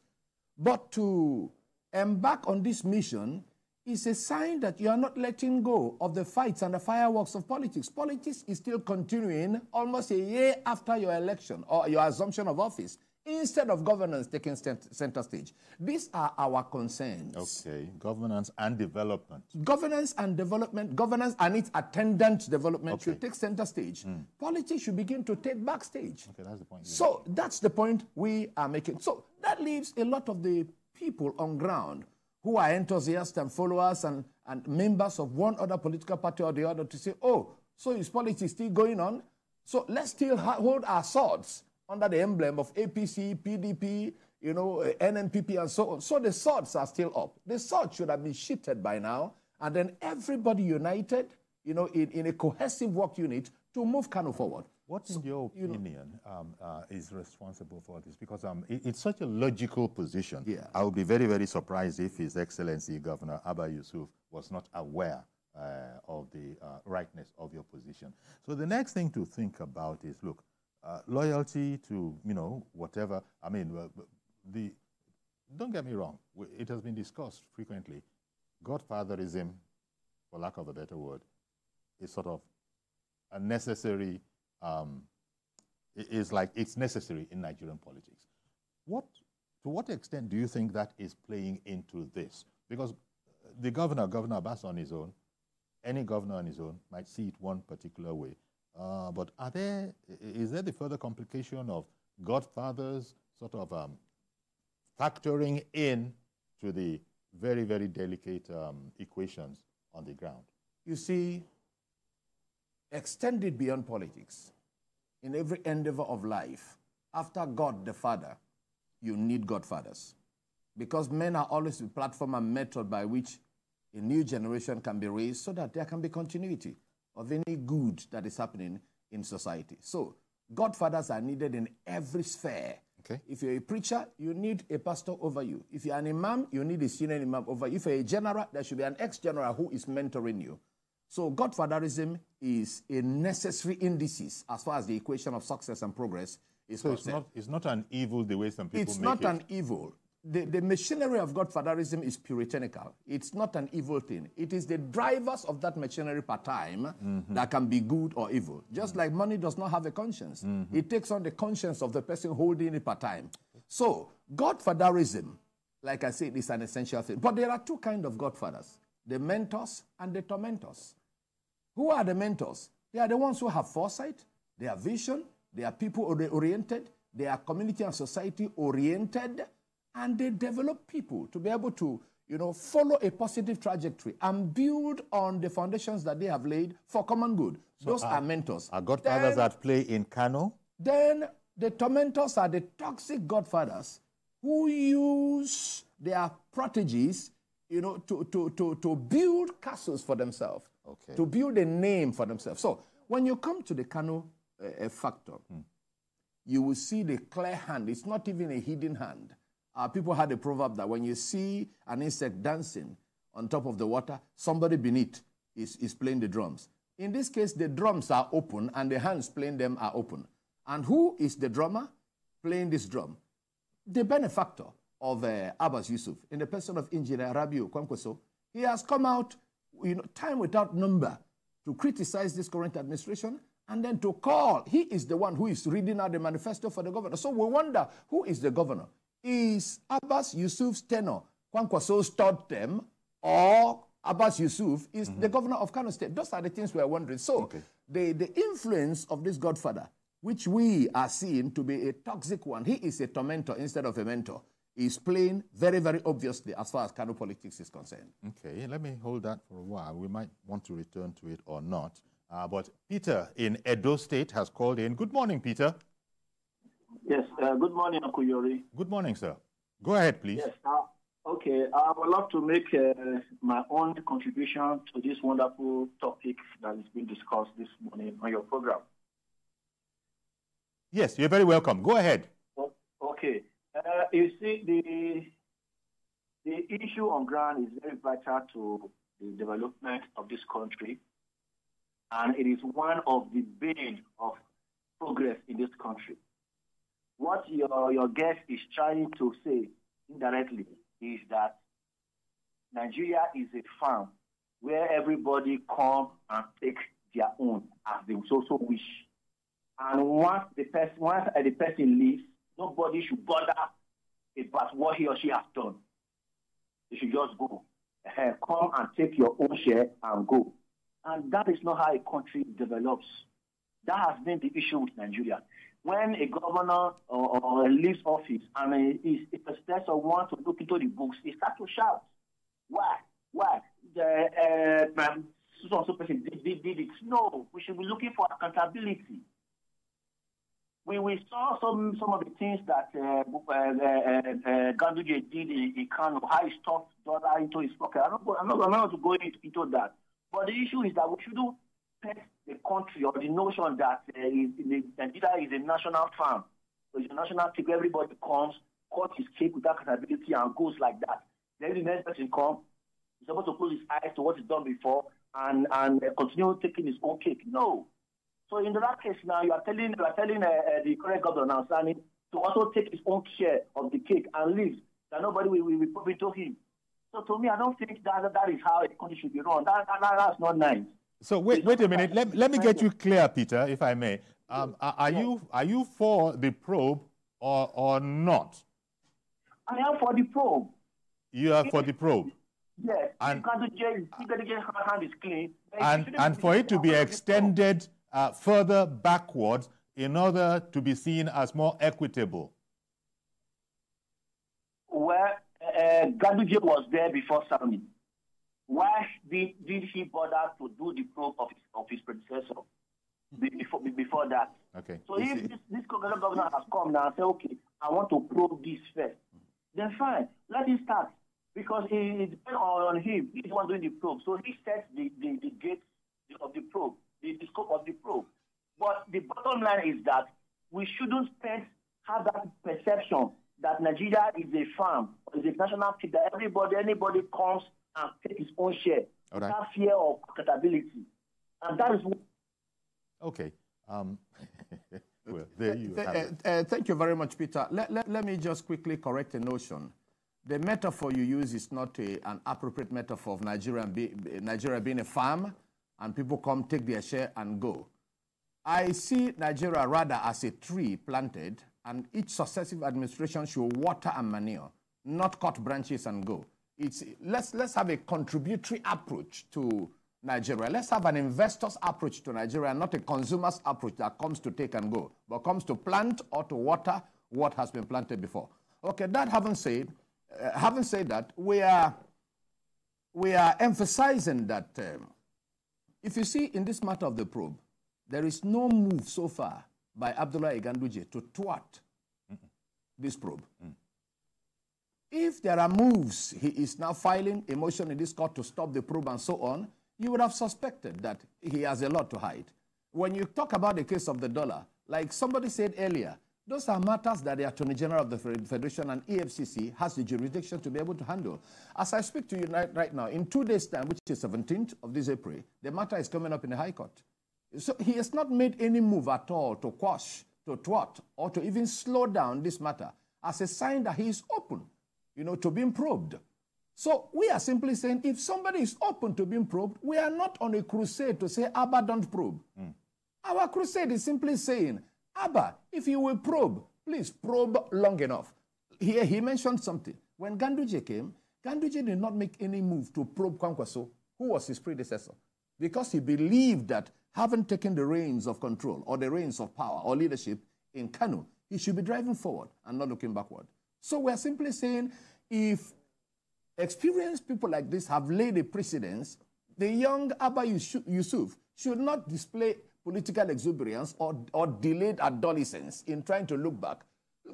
But to embark on this mission is a sign that you are not letting go of the fights and the fireworks of politics. Politics is still continuing almost a year after your election or your assumption of office, instead of governance taking center stage. These are our concerns. Okay, governance and development. Governance and development, governance and its attendant development okay. should take center stage. Mm. Politics should begin to take back stage. Okay, that's the point. So that's the point we are making. So that leaves a lot of the people on ground who are enthusiasts and followers and, and members of one other political party or the other to say, oh, so is politics still going on? So let's still hold our swords under the emblem of A P C, P D P, you know, N N P P and so on. So the swords are still up. The swords should have been sheathed by now, and then everybody united, you know, in, in a cohesive work unit to move Kano forward. What, in your opinion, um, uh, is responsible for this? Because um, it, it's such a logical position. Yeah. I would be very, very surprised if His Excellency Governor Abba Yusuf was not aware uh, of the uh, rightness of your position. So the next thing to think about is, look, uh, loyalty to, you know, whatever. I mean, the don't get me wrong. It has been discussed frequently. Godfatherism, for lack of a better word, is sort of a necessary... Um, it is like it's necessary in Nigerian politics. What, to what extent do you think that is playing into this? Because the governor, Governor Abbas on his own, any governor on his own might see it one particular way. Uh, but are there, is there the further complication of godfathers sort of um, factoring in to the very, very delicate um, equations on the ground? You see, extended beyond politics, in every endeavor of life, after God the Father, you need godfathers. Because men are always the platform and method by which a new generation can be raised so that there can be continuity of any good that is happening in society. So godfathers are needed in every sphere. Okay. If you're a preacher, you need a pastor over you. If you're an imam, you need a senior imam over you. If you're a general, there should be an ex-general who is mentoring you. So godfatherism is a necessary indices as far as the equation of success and progress is so concerned. It's not, it's not an evil the way some people it's make it. It's not an evil. The, the machinery of godfatherism is puritanical. It's not an evil thing. It is the drivers of that machinery per time mm-hmm. that can be good or evil. Just mm-hmm. like money does not have a conscience. Mm-hmm. It takes on the conscience of the person holding it per time. So godfatherism, like I said, is an essential thing. But there are two kinds of godfathers, the mentors and the tormentors. Who are the mentors? They are the ones who have foresight, they are vision, they are people-oriented, they are community and society-oriented, and they develop people to be able to, you know, follow a positive trajectory and build on the foundations that they have laid for common good. So those are, are mentors. Are godfathers then, at play in Kano? Then the tormentors are the toxic godfathers who use their proteges, you know, to, to, to, to build castles for themselves. Okay. To build a name for themselves. So when you come to the Kano uh, factor, mm. you will see the clear hand. It's not even a hidden hand. Uh, people had a proverb that when you see an insect dancing on top of the water, somebody beneath is, is playing the drums. In this case, the drums are open and the hands playing them are open. And who is the drummer playing this drum? The benefactor of uh, Abbas Yusuf, in the person of Engineer Rabiu Kwankwaso, he has come out, you know, time without number to criticize this current administration and then to call. He is the one who is reading out the manifesto for the governor. So we wonder, who is the governor? Is Abbas Yusuf's tenor Kwankwaso's third term, or Abbas Yusuf is mm-hmm. the governor of Kano State? Those are the things we are wondering. So okay. the, the influence of this godfather, which we are seeing to be a toxic one, he is a tormentor instead of a mentor, is playing very, very obviously as far as Kano politics is concerned. Okay, let me hold that for a while. We might want to return to it or not. Uh, but Peter in Edo State has called in. Good morning, Peter. Yes, uh, good morning, Uncle Yuri. Good morning, sir. Go ahead, please. Yes, uh, okay, I would love to make uh, my own contribution to this wonderful topic that is being discussed this morning on your program. Yes, you're very welcome. Go ahead. Okay. Uh, you see, the the issue on ground is very vital to the development of this country, and it is one of the bane of progress in this country. What your, your guest is trying to say indirectly is that Nigeria is a farm where everybody comes and takes their own as they so so wish. And once the person once the person leaves, nobody should bother about what he or she has done. They should just go. Uh, come and take your own share and go. And that is not how a country develops. That has been the issue with Nigeria. When a governor or, or leaves office and is expressed or wants to look into the books, he starts to shout. Why? Why? The uh, so-and-so person did, did, did it. No, we should be looking for accountability. We, we saw some, some of the things that uh, uh, uh, uh, Ganduje did in, in Kano, how he stuffed dollar into his pocket. I'm not going, I'm not, I'm not going into, into that. But the issue is that we shouldn't pet the country or the notion that uh, is, is, Nigeria is a national farm. So it's a national thing. Everybody comes, cuts his cake with accountability and goes like that. Then the next person comes, he's supposed to close his eyes to what he's done before and, and uh, continue taking his own cake. No. So in that case now, you are telling, you are telling uh, uh, the current governor, Sani, to also take his own share of the cake and leave, that nobody will, will, will probably tell him. So to me, I don't think that that is how a country should be run. That, that, that's not nice. So wait, wait a minute. Let, let me get you clear, Peter, if I may. Um, are, are, you, are you for the probe or, or not? I am for the probe. You are for the probe? Yes. And, you can't get hand is clean. And, and for it to be extended... Uh, further backwards in order to be seen as more equitable? Well, uh, Ganduje was there before Sami. Why did, did he bother to do the probe of his, of his predecessor before, before that? Okay. So you if this, this governor has come now and said, okay, I want to probe this first, then fine, let him start. Because it depends on him. He's the one doing the probe. So he sets the, the, the gates of the probe. The, the scope of the probe. But the bottom line is that we shouldn't have that perception that Nigeria is a farm, or is a national thing, that everybody, anybody comes and takes his own share. All right. That fear of accountability. And that is... Okay. Um, well, there you have it. Uh, uh, thank you very much, Peter. Let, let, let me just quickly correct a notion. The metaphor you use is not a, an appropriate metaphor of Nigeria, be, Nigeria being a farm, and people come, take their share, and go. I see Nigeria rather as a tree planted, and each successive administration should water and manure, not cut branches and go. It's, let's, let's have a contributory approach to Nigeria. Let's have an investor's approach to Nigeria, not a consumer's approach that comes to take and go, but comes to plant or to water what has been planted before. Okay, that having said, uh, having said that, we are, we are emphasizing that... Um, If you see in this matter of the probe, there is no move so far by Abdullahi Ganduje to thwart Mm-mm. this probe. Mm. If there are moves, he is now filing a motion in this court to stop the probe and so on, you would have suspected that he has a lot to hide. When you talk about the case of the dollar, like somebody said earlier, those are matters that the Attorney General of the Federation and E F C C has the jurisdiction to be able to handle. As I speak to you right now, in two days' time, which is seventeenth of this April, the matter is coming up in the High Court. So he has not made any move at all to quash, to thwart, or to even slow down this matter as a sign that he is open, you know, to being probed. So we are simply saying, if somebody is open to being probed, we are not on a crusade to say, Abba, don't probe. Mm. Our crusade is simply saying, Abba, if you will probe, please probe long enough. Here he mentioned something. When Ganduje came, Ganduje did not make any move to probe Kwankwaso, who was his predecessor, because he believed that having taken the reins of control or the reins of power or leadership in Kano, he should be driving forward and not looking backward. So we're simply saying if experienced people like this have laid a precedence, the young Abba Yusuf should not display political exuberance or, or delayed adolescence in trying to look back.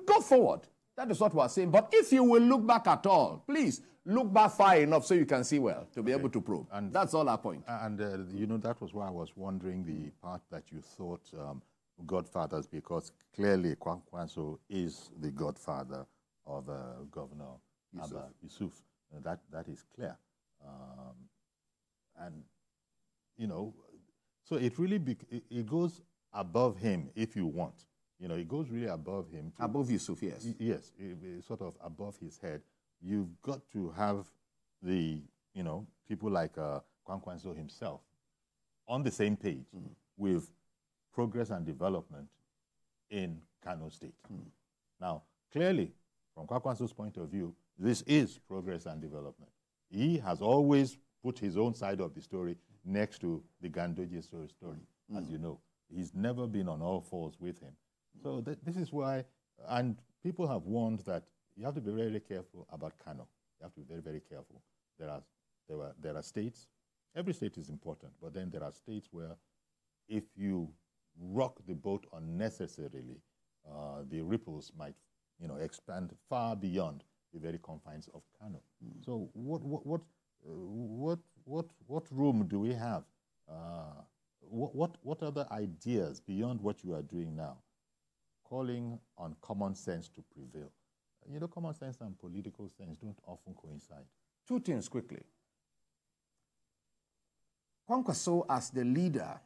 Go forward. That is what we are saying. But if you will look back at all, please look back far enough so you can see well to be okay. able to probe. And that's all our point. And, uh, you know, that was why I was wondering the part that you thought um, godfathers, because clearly Kwankwaso is the godfather of uh, Governor Abba Yusuf. Uh, that, that is clear. Um, and, you know, so it really bec it, it goes above him, if you want. You know, it goes really above him. To, above Yusuf, yes. Yes, it, it, sort of above his head. You've got to have the, you know, people like uh, Kwankwaso himself on the same page mm. with progress and development in Kano State. Mm. Now, clearly, from Kwankwaso's point of view, this is progress and development. He has always put his own side of the story next to the Ganduje story, mm. as you know. He's never been on all fours with him. So th this is why, and people have warned that you have to be very, very careful about Kano. You have to be very, very careful. There are, there are, there are states. Every state is important, but then there are states where if you rock the boat unnecessarily, uh, the ripples might, you know, expand far beyond the very confines of Kano. Mm. So what, what, what, uh, what, what, what room do we have? Uh, what, what, what other ideas beyond what you are doing now? Calling on common sense to prevail. You know, common sense and political sense don't often coincide. Two things quickly. Kwankwaso, as the leader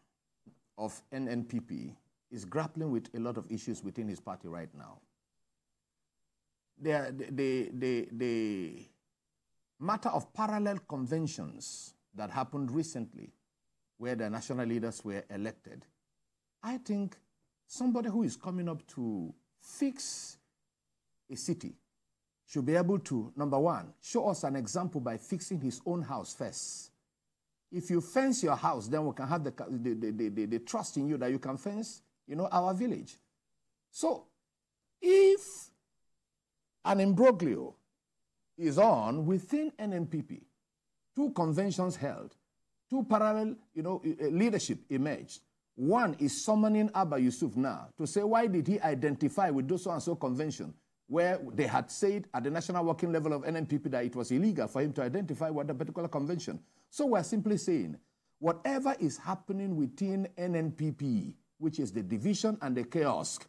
of N N P P, is grappling with a lot of issues within his party right now. The, the, the, the matter of parallel conventions that happened recently, where the national leaders were elected, I think somebody who is coming up to fix a city should be able to, number one, show us an example by fixing his own house first. If you fence your house, then we can have the, the, the, the, the trust in you that you can fence, you know, our village. So if an imbroglio is on within N N P P, two conventions held, two parallel, you know, leadership emerged, one is summoning Abba Yusuf now to say, why did he identify with those so-and-so convention where they had said at the national working level of N N P P that it was illegal for him to identify with a particular convention? So we're simply saying, whatever is happening within N N P P, which is the division and the chaos,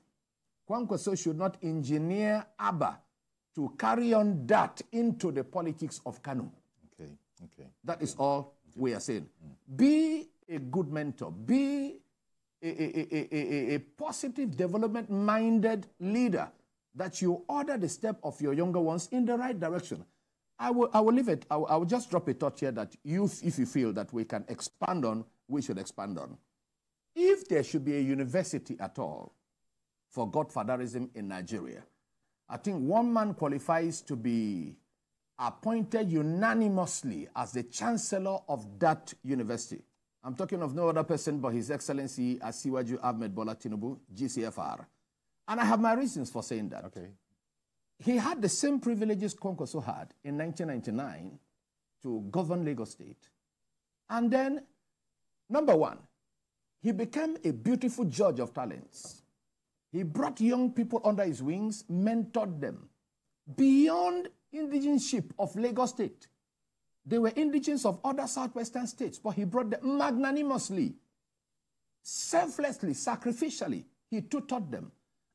Kwankwaso should not engineer Abba to carry on that into the politics of Kano. Okay, okay. That is all we are saying. Mm. Be a good mentor. Be A, a, a, a, a positive, development-minded leader, that you order the step of your younger ones in the right direction. I will, I will leave it. I will, I will just drop a thought here that you, if you feel that we can expand on, we should expand on. If there should be a university at all for godfatherism in Nigeria, I think one man qualifies to be appointed unanimously as the chancellor of that university. I'm talking of no other person but His Excellency Asiwaju Ahmed Bola Tinubu, G C F R. And I have my reasons for saying that. Okay. He had the same privileges Kwankwaso had in nineteen ninety-nine to govern Lagos State. And then, number one, he became a beautiful judge of talents. He brought young people under his wings, mentored them beyond indigenship of Lagos State. They were indigens of other southwestern states, but he brought them magnanimously, selflessly, sacrificially. He tutored them.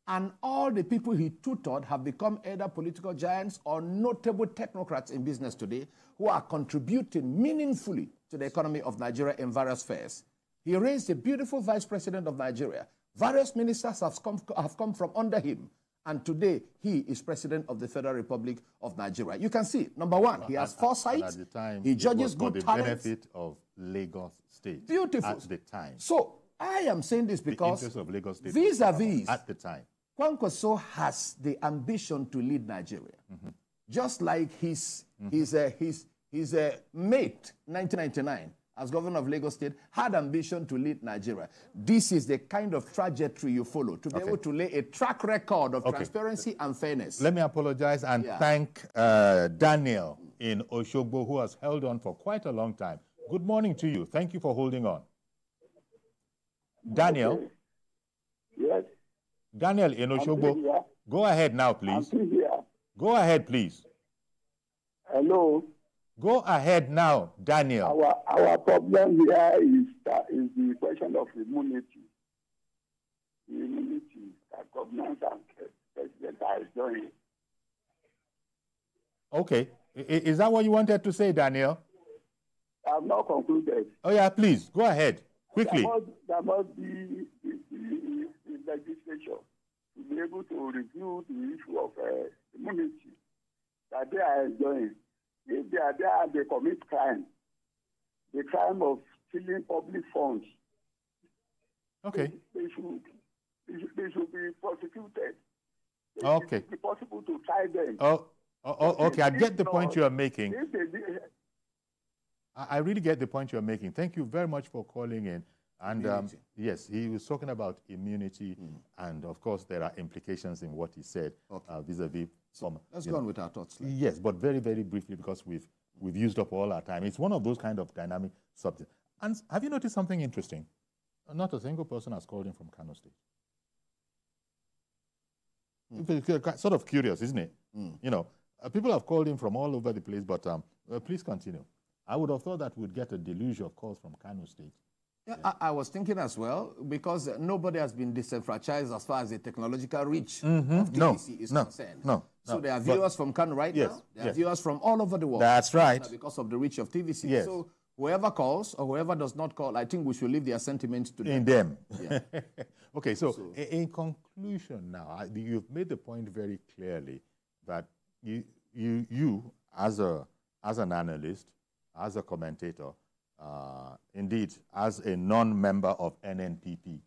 And all the people he tutored have become either political giants or notable technocrats in business today who are contributing meaningfully to the economy of Nigeria in various spheres. He raised a beautiful vice president of Nigeria. Various ministers have come, have come from under him. And today, he is president of the Federal Republic of Nigeria. You can see, number one, he has foresight. At the time, he judges good talent. It was for the benefit of Lagos State. Beautiful. At the time. So, I am saying this because vis-a-vis, at the time, Kwankwaso has the ambition to lead Nigeria. Mm-hmm. Just like his, mm-hmm. his, uh, his, his uh, mate, nineteen ninety-nine, as governor of Lagos State, had ambition to lead Nigeria. This is the kind of trajectory you follow, to be okay. able to lay a track record of okay. transparency and fairness. Let me apologize and yeah. thank uh, Daniel in Oshogbo, who has held on for quite a long time. Good morning to you. Thank you for holding on. Daniel? Yes? Daniel in Oshogbo, go ahead now, please. I'm here. Go ahead, please. Hello? Go ahead now, Daniel. Our, our problem here is, uh, is the question of immunity. humility that government and president are enjoying. Okay. Is that what you wanted to say, Daniel? I have not concluded. Oh, yeah, please, go ahead, quickly. There must, there must be the, the, the legislature to be able to review the issue of uh, immunity that they are enjoying. If they are there and they commit crime, the crime of stealing public funds, okay, they, they, should, they, should, they should be prosecuted. It okay. It's possible to try them. Oh, oh, oh okay, I get the point you are making. If they, I really get the point you're making. Thank you very much for calling in. And um, yes, he was talking about immunity. Mm. And of course, there are implications in what he said vis-a-vis okay. uh, -vis some. Let's go know. on with our thoughts. Later. Yes, but very, very briefly, because we've, we've used up all our time. It's one of those kind of dynamic subjects. And have you noticed something interesting? Not a single person has called in from Kano State. Mm. Sort of curious, isn't it? Mm. You know, uh, people have called in from all over the place, but um, uh, please continue. I would have thought that we'd get a deluge of calls from Kano State. Yeah, yeah. I, I was thinking as well, because nobody has been disenfranchised as far as the technological reach mm-hmm. of T V C no, is no, concerned. No, no, so there are viewers from Kano right yes, now. There yes. are viewers from all over the world. That's right. Because of the reach of T V C. Yes. So whoever calls or whoever does not call, I think we should leave their sentiment to them. In them. Yeah. Okay, so, so in conclusion now, I, you've made the point very clearly that you, you, you as, a, as an analyst, as a commentator, uh, indeed, as a non-member of N N P P,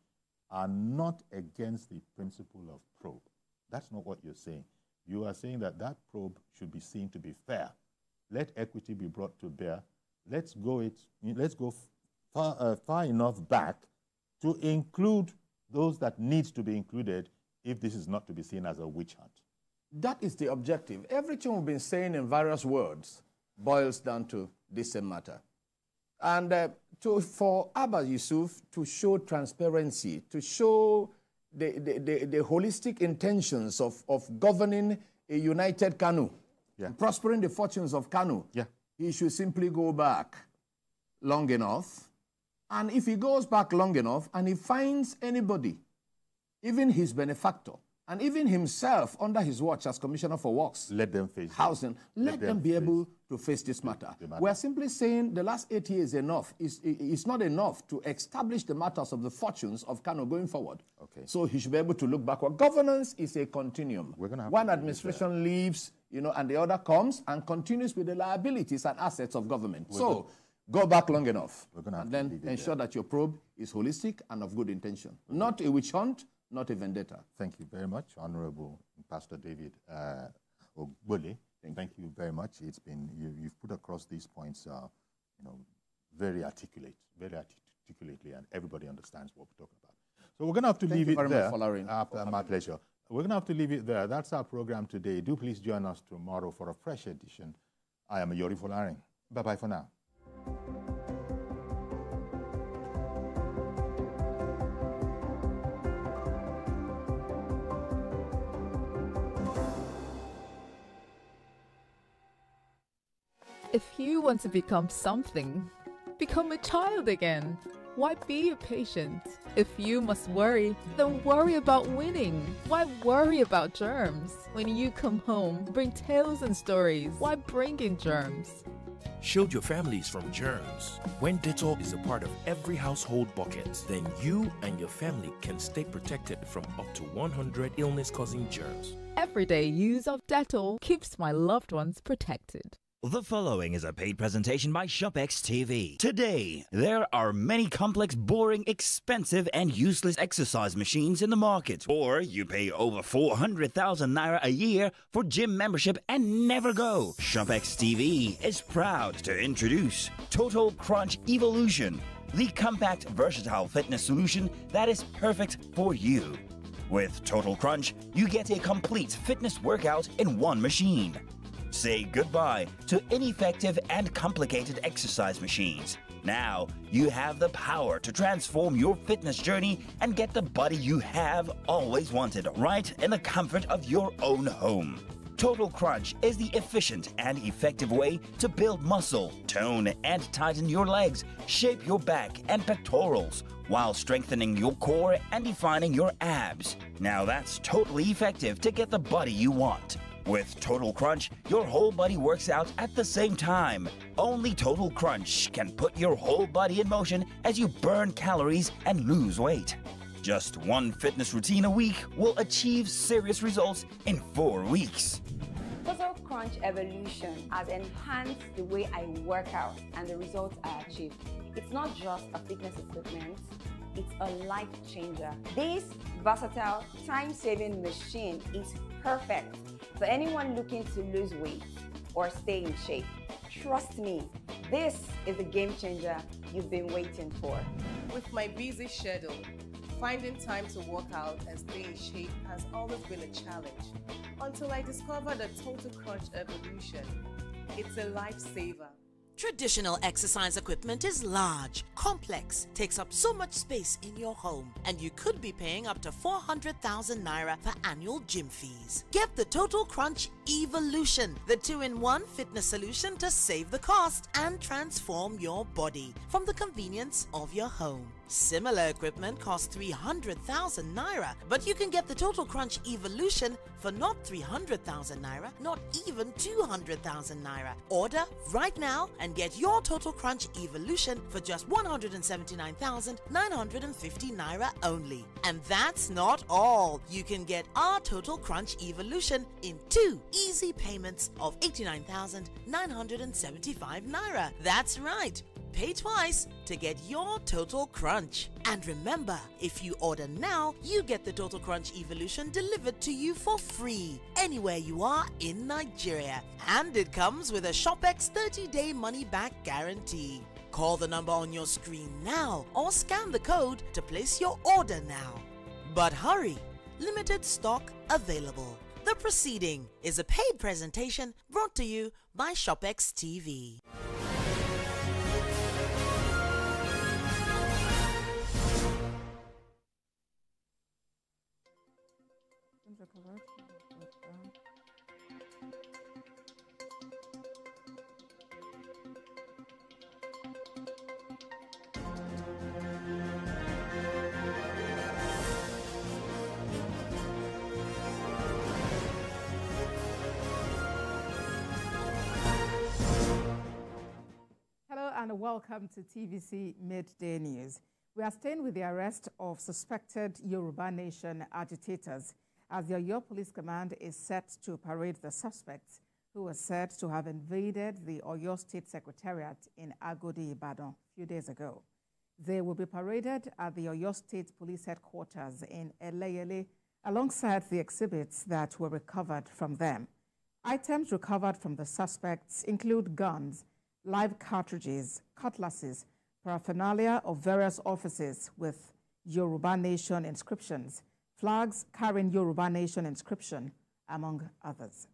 are not against the principle of probe. That's not what you're saying. You are saying that that probe should be seen to be fair. Let equity be brought to bear. Let's go, it, let's go far, uh, far enough back to include those that need to be included if this is not to be seen as a witch hunt. That is the objective. Everything we've been saying in various words boils down to this same matter. And uh, to, for Abba Yusuf to show transparency, to show the, the, the, the holistic intentions of, of governing a united Kano, yeah. prospering the fortunes of Kano, yeah. he should simply go back long enough. And if he goes back long enough and he finds anybody, even his benefactor, and even himself under his watch as Commissioner for Works, let them face housing, let, let them, them be able to face this matter. matter. We are simply saying the last eight years is enough. It's, it's not enough to establish the matters of the fortunes of Kano going forward. Okay. So he should be able to look backward. Governance is a continuum. We're gonna have One administration leaves, you know, and the other comes and continues with the liabilities and assets of government. We're so go back long enough We're gonna and then ensure there. that your probe is holistic and of good intention. Okay. Not a witch hunt, not a vendetta. Thank you very much, Honorable Pastor David uh, Ogbole. Thank, Thank you. you very much. It's been you, you've put across these points, uh, you know, very articulate, very articulately, and everybody understands what we're talking about. So we're going to have to Thank leave you it very there. Much for uh, for my pleasure. We're going to have to leave it there. That's our program today. Do please join us tomorrow for a fresh edition. I am Yuri Folarin. Bye bye for now. If you want to become something, become a child again. Why be a patient? If you must worry, then worry about winning. Why worry about germs? When you come home, bring tales and stories. Why bring in germs? Shield your families from germs. When Dettol is a part of every household bucket, then you and your family can stay protected from up to one hundred illness-causing germs. Everyday use of Dettol keeps my loved ones protected. The following is a paid presentation by ShopX T V. Today, there are many complex, boring, expensive, and useless exercise machines in the market. Or you pay over four hundred thousand naira a year for gym membership and never go. ShopX T V is proud to introduce Total Crunch Evolution, the compact, versatile fitness solution that is perfect for you. With Total Crunch, you get a complete fitness workout in one machine. Say goodbye to ineffective and complicated exercise machines. Now you have the power to transform your fitness journey and get the body you have always wanted right in the comfort of your own home. Total Crunch is the efficient and effective way to build muscle, tone and tighten your legs, shape your back and pectorals, while strengthening your core and defining your abs. Now that's totally effective to get the body you want. With Total Crunch, your whole body works out at the same time. Only Total Crunch can put your whole body in motion as you burn calories and lose weight. Just one fitness routine a week will achieve serious results in four weeks. Total Crunch Evolution has enhanced the way I work out and the results I achieve. It's not just a fitness equipment, it's a life changer. This versatile, time-saving machine is perfect for anyone looking to lose weight or stay in shape. Trust me, this is the game changer you've been waiting for. With my busy schedule, finding time to work out and stay in shape has always been a challenge, until I discovered the Total Crunch Evolution. It's a lifesaver. Traditional exercise equipment is large, complex, takes up so much space in your home, and you could be paying up to four hundred thousand naira for annual gym fees. Get the Total Crunch Evolution, the two in one fitness solution to save the cost and transform your body from the convenience of your home. Similar equipment costs three hundred thousand naira, but you can get the Total Crunch Evolution for not three hundred thousand naira, not even two hundred thousand naira. Order right now and get your Total Crunch Evolution for just one hundred seventy-nine thousand nine hundred fifty naira only. And that's not all. You can get our Total Crunch Evolution in two easy payments of eighty-nine thousand nine hundred seventy-five naira. That's right. Pay twice to get your Total Crunch. And remember, if you order now, you get the Total Crunch Evolution delivered to you for free anywhere you are in Nigeria. And it comes with a ShopX thirty day money-back guarantee. Call the number on your screen now or scan the code to place your order now. But hurry, limited stock available. The proceeding is a paid presentation brought to you by ShopX T V. Hello and welcome to T V C Midday News. We are staying with the arrest of suspected Yoruba Nation agitators, as the Oyo Police Command is set to parade the suspects who were said to have invaded the Oyo State Secretariat in Agodi, Ibadan, a few days ago. They will be paraded at the Oyo State Police Headquarters in Eleyele, alongside the exhibits that were recovered from them. Items recovered from the suspects include guns, live cartridges, cutlasses, paraphernalia of various offices with Yoruba Nation inscriptions, flags carrying Yoruba Nation inscription, among others.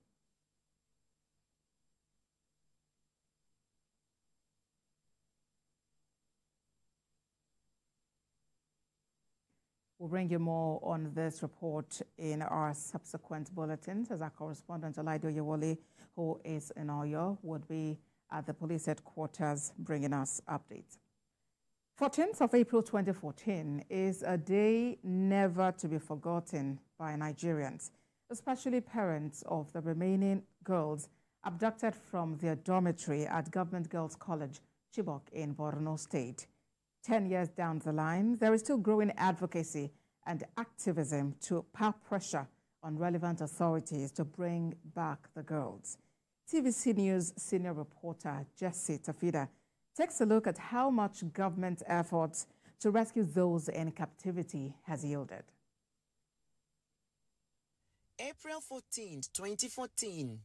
We'll bring you more on this report in our subsequent bulletins, as our correspondent Olaido Yewole, who is in Oyo, would be at the police headquarters bringing us updates. fourteenth of April twenty fourteen is a day never to be forgotten by Nigerians, especially parents of the remaining girls abducted from their dormitory at Government Girls College, Chibok in Borno State. Ten years down the line, there is still growing advocacy and activism to power pressure on relevant authorities to bring back the girls. T V C News senior reporter Jesse Tafida takes a look at how much government efforts to rescue those in captivity has yielded. April fourteenth twenty fourteen,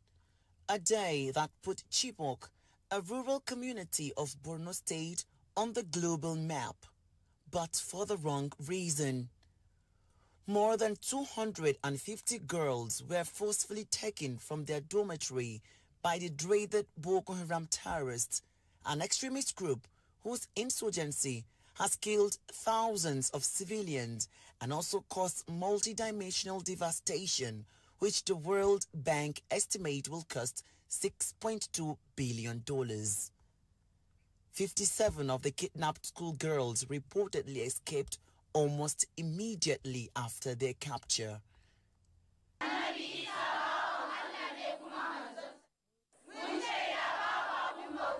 a day that put Chibok, a rural community of Borno State, on the global map, but for the wrong reason. More than two hundred fifty girls were forcefully taken from their dormitory by the dreaded Boko Haram terrorists, an extremist group whose insurgency has killed thousands of civilians and also caused multidimensional devastation which the World Bank estimate will cost six point two billion dollars. fifty-seven of the kidnapped schoolgirls reportedly escaped almost immediately after their capture.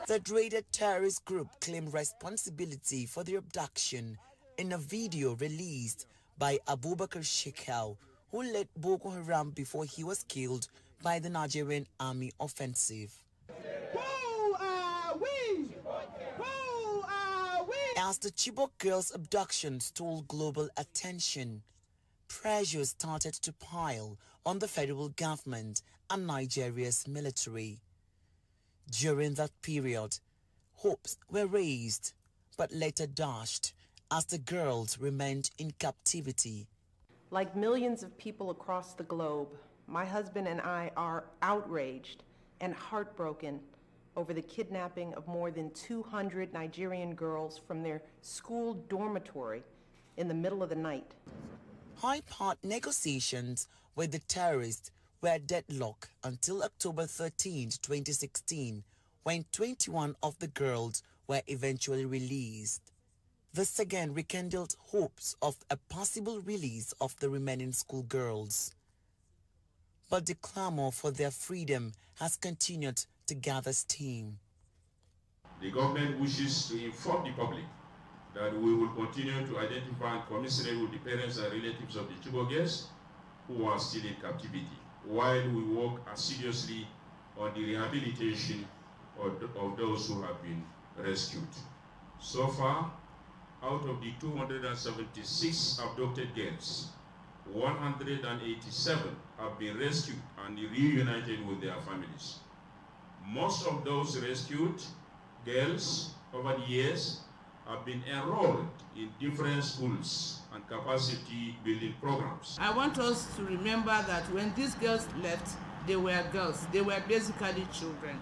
The raided terrorist group claimed responsibility for the abduction in a video released by Abubakar Shekau, who led Boko Haram before he was killed by the Nigerian army offensive. Who are we? Who are we? As the Chibok girls' abduction stole global attention, pressure started to pile on the federal government and Nigeria's military. During that period, hopes were raised but later dashed as the girls remained in captivity. Like millions of people across the globe, my husband and I are outraged and heartbroken over the kidnapping of more than two hundred Nigerian girls from their school dormitory in the middle of the night. High part negotiations with the terrorists were deadlocked until October thirteenth, twenty sixteen, when twenty-one of the girls were eventually released. This again rekindled hopes of a possible release of the remaining schoolgirls. But the clamor for their freedom has continued to gather steam. The government wishes to inform the public that we will continue to identify and commiserate with the parents and relatives of the Chibok girls who are still in captivity, while we work assiduously on the rehabilitation of, of those who have been rescued. So far, out of the two hundred seventy-six abducted girls, one hundred eighty-seven have been rescued and reunited with their families. Most of those rescued girls over the years have been enrolled in different schools and capacity building programs. I want us to remember that when these girls left, they were girls. They were basically children.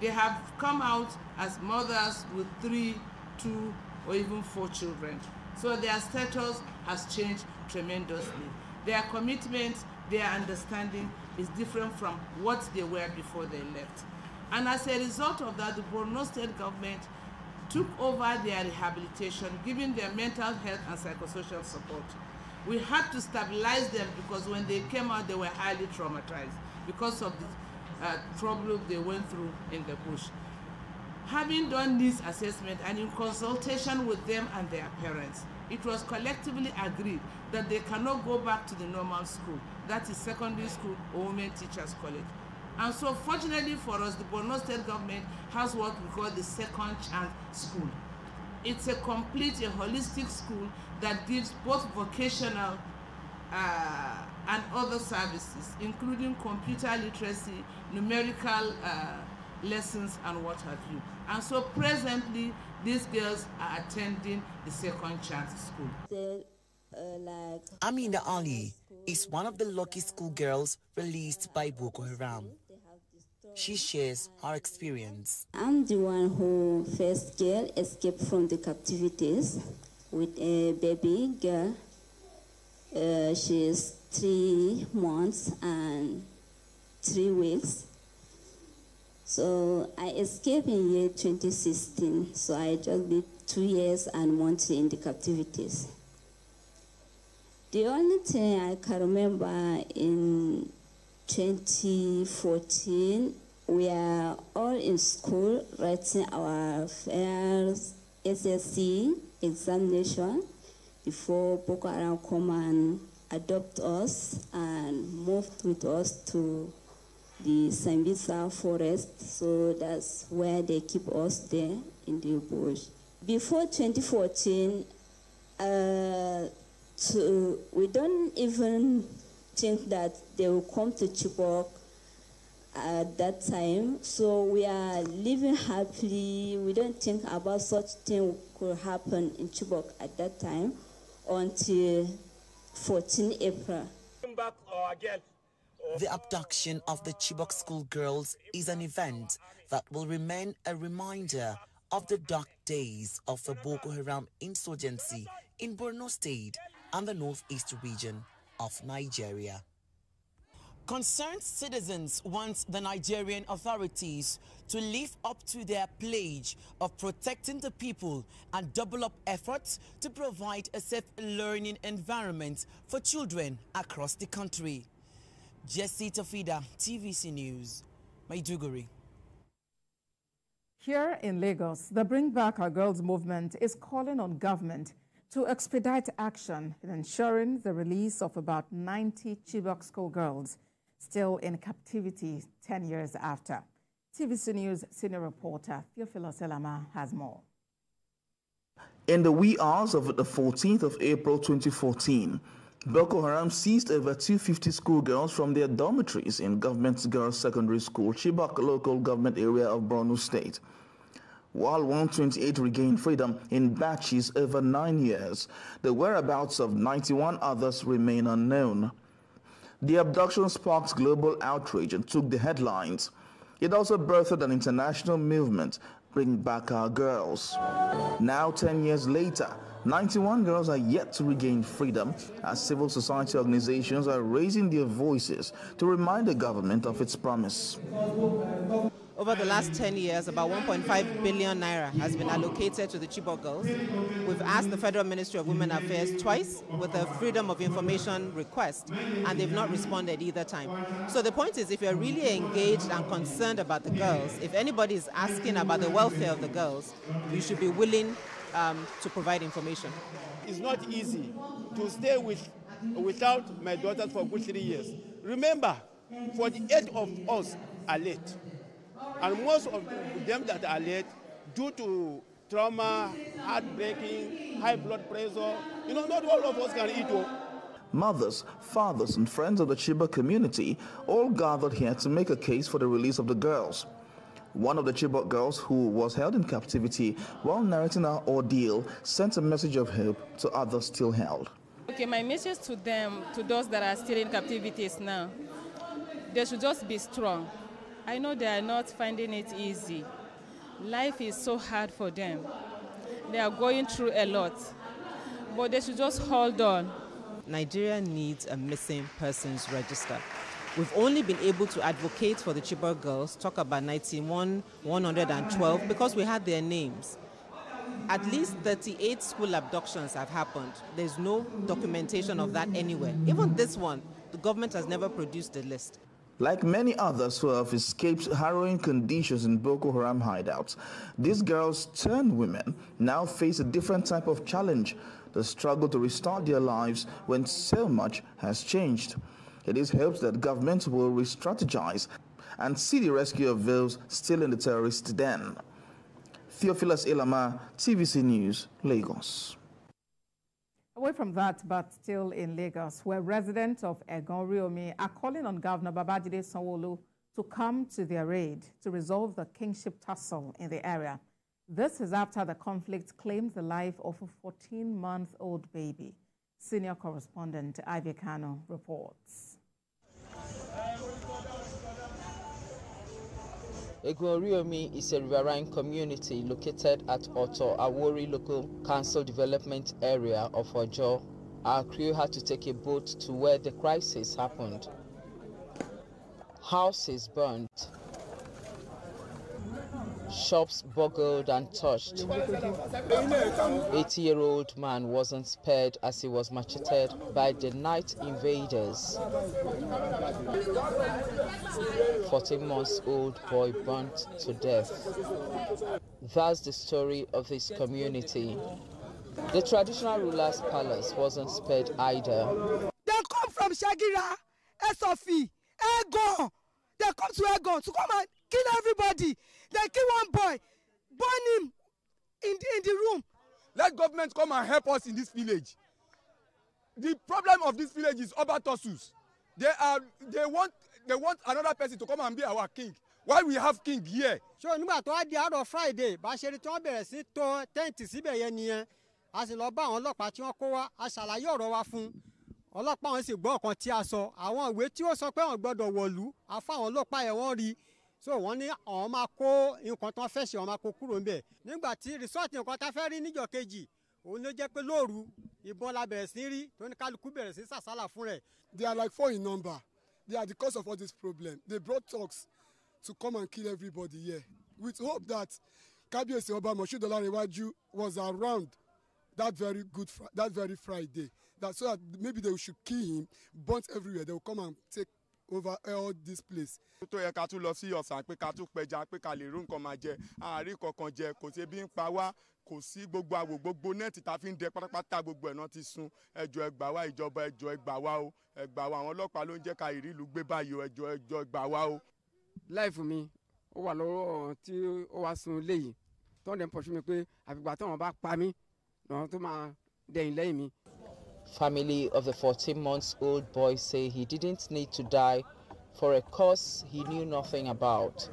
They have come out as mothers with three, two, or even four children. So their status has changed tremendously. Their commitment, their understanding is different from what they were before they left. And as a result of that, the Borno State government took over their rehabilitation, giving them mental health and psychosocial support. We had to stabilize them because when they came out, they were highly traumatized because of the uh, trouble they went through in the bush. Having done this assessment and in consultation with them and their parents, it was collectively agreed that they cannot go back to the normal school, that is secondary school or women teachers college. And so fortunately for us, the Borno State government has what we call the second chance school. It's a complete, a holistic school that gives both vocational uh, and other services, including computer literacy, numerical uh, lessons and what have you. And so presently, these girls are attending the second chance school. The Amina Ali is one of the lucky schoolgirls released by Boko Haram. She shares her experience. I'm the one who first girl escaped from the captivities with a baby girl. Uh, she's three months and three weeks. So I escaped in year twenty sixteen. So I just did two years and months in the captivities. The only thing I can remember in twenty fourteen, we are all in school writing our S S C examination before Boko Haram come and adopt us and moved with us to the Sambisa forest. So that's where they keep us there in the bush. Before twenty fourteen, uh, So we don't even think that they will come to Chibok at that time. So we are living happily. We don't think about such thing could happen in Chibok at that time until the fourteenth of April. The abduction of the Chibok school girls is an event that will remain a reminder of the dark days of the Boko Haram insurgency in Borno State and the northeast region of Nigeria. Concerned citizens want the Nigerian authorities to live up to their pledge of protecting the people and double up efforts to provide a safe learning environment for children across the country. Jesse Tafida, T V C News, Maiduguri. Here in Lagos, the Bring Back Our Girls movement is calling on government to expedite action in ensuring the release of about ninety Chibok schoolgirls still in captivity ten years after. T V C News senior reporter Theophilus Elama has more. In the wee hours of the fourteenth of April twenty fourteen, Boko Haram seized over two hundred fifty schoolgirls from their dormitories in Government Girls Secondary School, Chibok local government area of Borno State, while one hundred twenty-eight regained freedom in batches over nine years. The whereabouts of ninety-one others remain unknown. The abduction sparked global outrage and took the headlines. It also birthed an international movement, Bring Back Our Girls. Now, ten years later, ninety-one girls are yet to regain freedom as civil society organizations are raising their voices to remind the government of its promise. Over the last ten years, about one point five billion naira has been allocated to the Chibok girls. We've asked the Federal Ministry of Women Affairs twice with a freedom of information request, and they've not responded either time. So the point is, if you're really engaged and concerned about the girls, if anybody is asking about the welfare of the girls, you should be willing um, to provide information. It's not easy to stay with, without my daughters for good three years. Remember, forty-eight of us are late. And most of them that are late, due to trauma, heartbreaking, high blood pressure, you know, not all of us can eat well. Mothers, fathers, and friends of the Chibok community all gathered here to make a case for the release of the girls. One of the Chibok girls who was held in captivity while narrating her ordeal sent a message of hope to others still held. Okay, my message to them, to those that are still in captivity is now, they should just be strong. I know they are not finding it easy. Life is so hard for them. They are going through a lot, but they should just hold on. Nigeria needs a missing persons register. We've only been able to advocate for the Chibok girls, talk about ninety-one, one hundred twelve, because we had their names. At least thirty-eight school abductions have happened. There's no documentation of that anywhere. Even this one, the government has never produced a list. Like many others who have escaped harrowing conditions in Boko Haram hideouts, these girls turned women now face a different type of challenge, the struggle to restart their lives when so much has changed. It is hoped that governments will re-strategize and see the rescue of those still in the terrorist den. Theophilus Elama, T V C News, Lagos. Away from that, but still in Lagos, where residents of Egan Oriomi are calling on Governor Babajide Sanwo-Olu to come to their aid to resolve the kingship tussle in the area. This is after the conflict claimed the life of a fourteen-month-old baby. Senior correspondent Ivy Kano reports. Egan Oriomi is a riverine community located at Oto Awori Local Council Development Area of Ojo. Our crew had to take a boat to where the crisis happened. Houses burnt, shops boggled and touched. eighty-year-old man wasn't spared as he was macheted by the night invaders. fourteen-month-old boy burnt to death. That's the story of this community. The traditional ruler's palace wasn't spared either. They come from Shagira, Esofi, Egon. They come to Egon to come and kill everybody. They kill one boy, burn him in the, in the room. Let government come and help us in this village. The problem of this village is Obatosus. They are, they want, they want another person to come and be our king. Why we have king here? So nígbà tó di àárọ̀ Friday, bá ṣe rí tí wọ́n bẹ̀rẹ̀ sí tó tẹ́ǹtì síbẹ̀ yẹn nìyẹn. A sì lọ bá àwọn ọlọ́pàá tí wọ́n kó wá, a ṣàlàyé ọ̀rọ̀ wa fún. Ọlọ́pàá wọn sì gbọ́ ọ̀kan tí a sọ, àwọn ìwé tí ó sọ pé wọ́n gbọ́dọ̀ wọ̀lú, a fáwọn ọlọ́pàá yẹn wọ́n rí. So wọ́n ní àwọn máa kó nǹkan tó fẹ́ ṣe àwọn máa kó kúrò ńbẹ̀. Nígbà tí resort nǹkan tá fẹ́ rí níjọ́ kejì, òun ló jẹ́ pé lóru ìbọn la bẹ̀rẹ̀ sí rí, tó ní kálukú bẹ̀rẹ̀ sí sàsálà fún rẹ̀. They are like four in number. They are the cause of all this problem. They brought thugs to come and kill everybody here. With hope that Kabiyesi Oba Moshood Olanrewaju was around that very good that very Friday. That so that maybe they should kill him, burnt everywhere. They will come and take over all this place. To ye ka tun lọ sí ọ̀sán pé ká tún pẹja pé ká lè rú nǹkan máa jẹ, àárí kankan jẹ, kò ṣe bí ń pa wá, kò sí gbogbo àwò gbogbo nẹ́ẹ̀tì tá fi ń dẹ pátápátá gbogbo ẹ̀nà ti sun. Ẹjọ́ ẹ gbà wá ìjọba, ẹjọ́ ẹ gbà wá o, ẹ gbà wá àwọn ọlọ́pàá ló ń jẹ́ ká ìrìlú gbé báyìí o, ẹjọ́ ẹjọ́ ẹ gbà wá o. Life mi ó wà lọ́wọ́ tí ó wá sun léyìí tó ń dẹ̀ pọ̀ṣù mi pé àfìgbà tó wọn bá pa mí lọ́wọ́ tó máa dẹ̀yìn lẹ́yìn mi. Family of the fourteen months old boy say he didn't need to die for a cause he knew nothing about.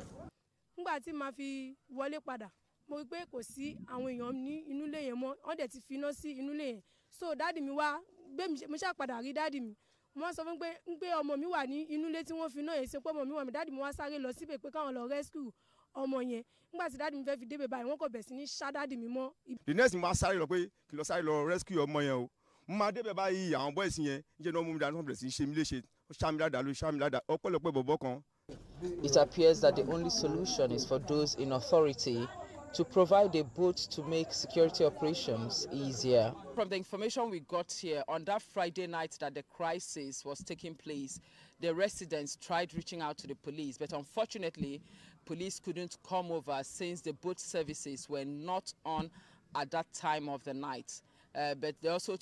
Nígbà tí màá fi wọlé padà mo rí pé kò sí àwọn èèyàn ní inú ilé yẹn mọ́, wọ́n dẹ̀ ti finá sí inú ilé yẹn. So dáàdì mi wá gbé mi ṣá padà rí dáàdì mi. Wọ́n sọ fún pé ń pé ọmọ mi wà ní inú ilé tí wọ́n finá yẹn, ṣe pé ọmọ mi wà mí. Dáàdì mi wá sáré lọ síbẹ̀ pé káwọn lọ rescue ọmọ yẹn. Nígbà tí dáàdì mi fẹ́ fi débẹ̀ báyìí wọ́n kò bẹ̀ sí ní ṣá dáàdì mi mọ́. The next mi wá sáré lọ pé kí lọ sáré lọ rescue ọmọ yẹn o. Ma débẹ̀ báyìí àwọn boys yẹn ńjẹ́ náà mú mi dáná bẹ̀rẹ̀ sí ṣe mí léṣe ṣámiláda ló ṣámiláda ọpẹ́lọpẹ́ bọ̀bọ̀ kan. It appears that the only solution is for those in authority to provide a boat to make security operations easier. From the information we got here, on that Friday night that the crisis was taking place, the residents tried reaching out to the police, but unfortunately, police couldn't come over since the boat services were not on at that time of the night. Uh, but they also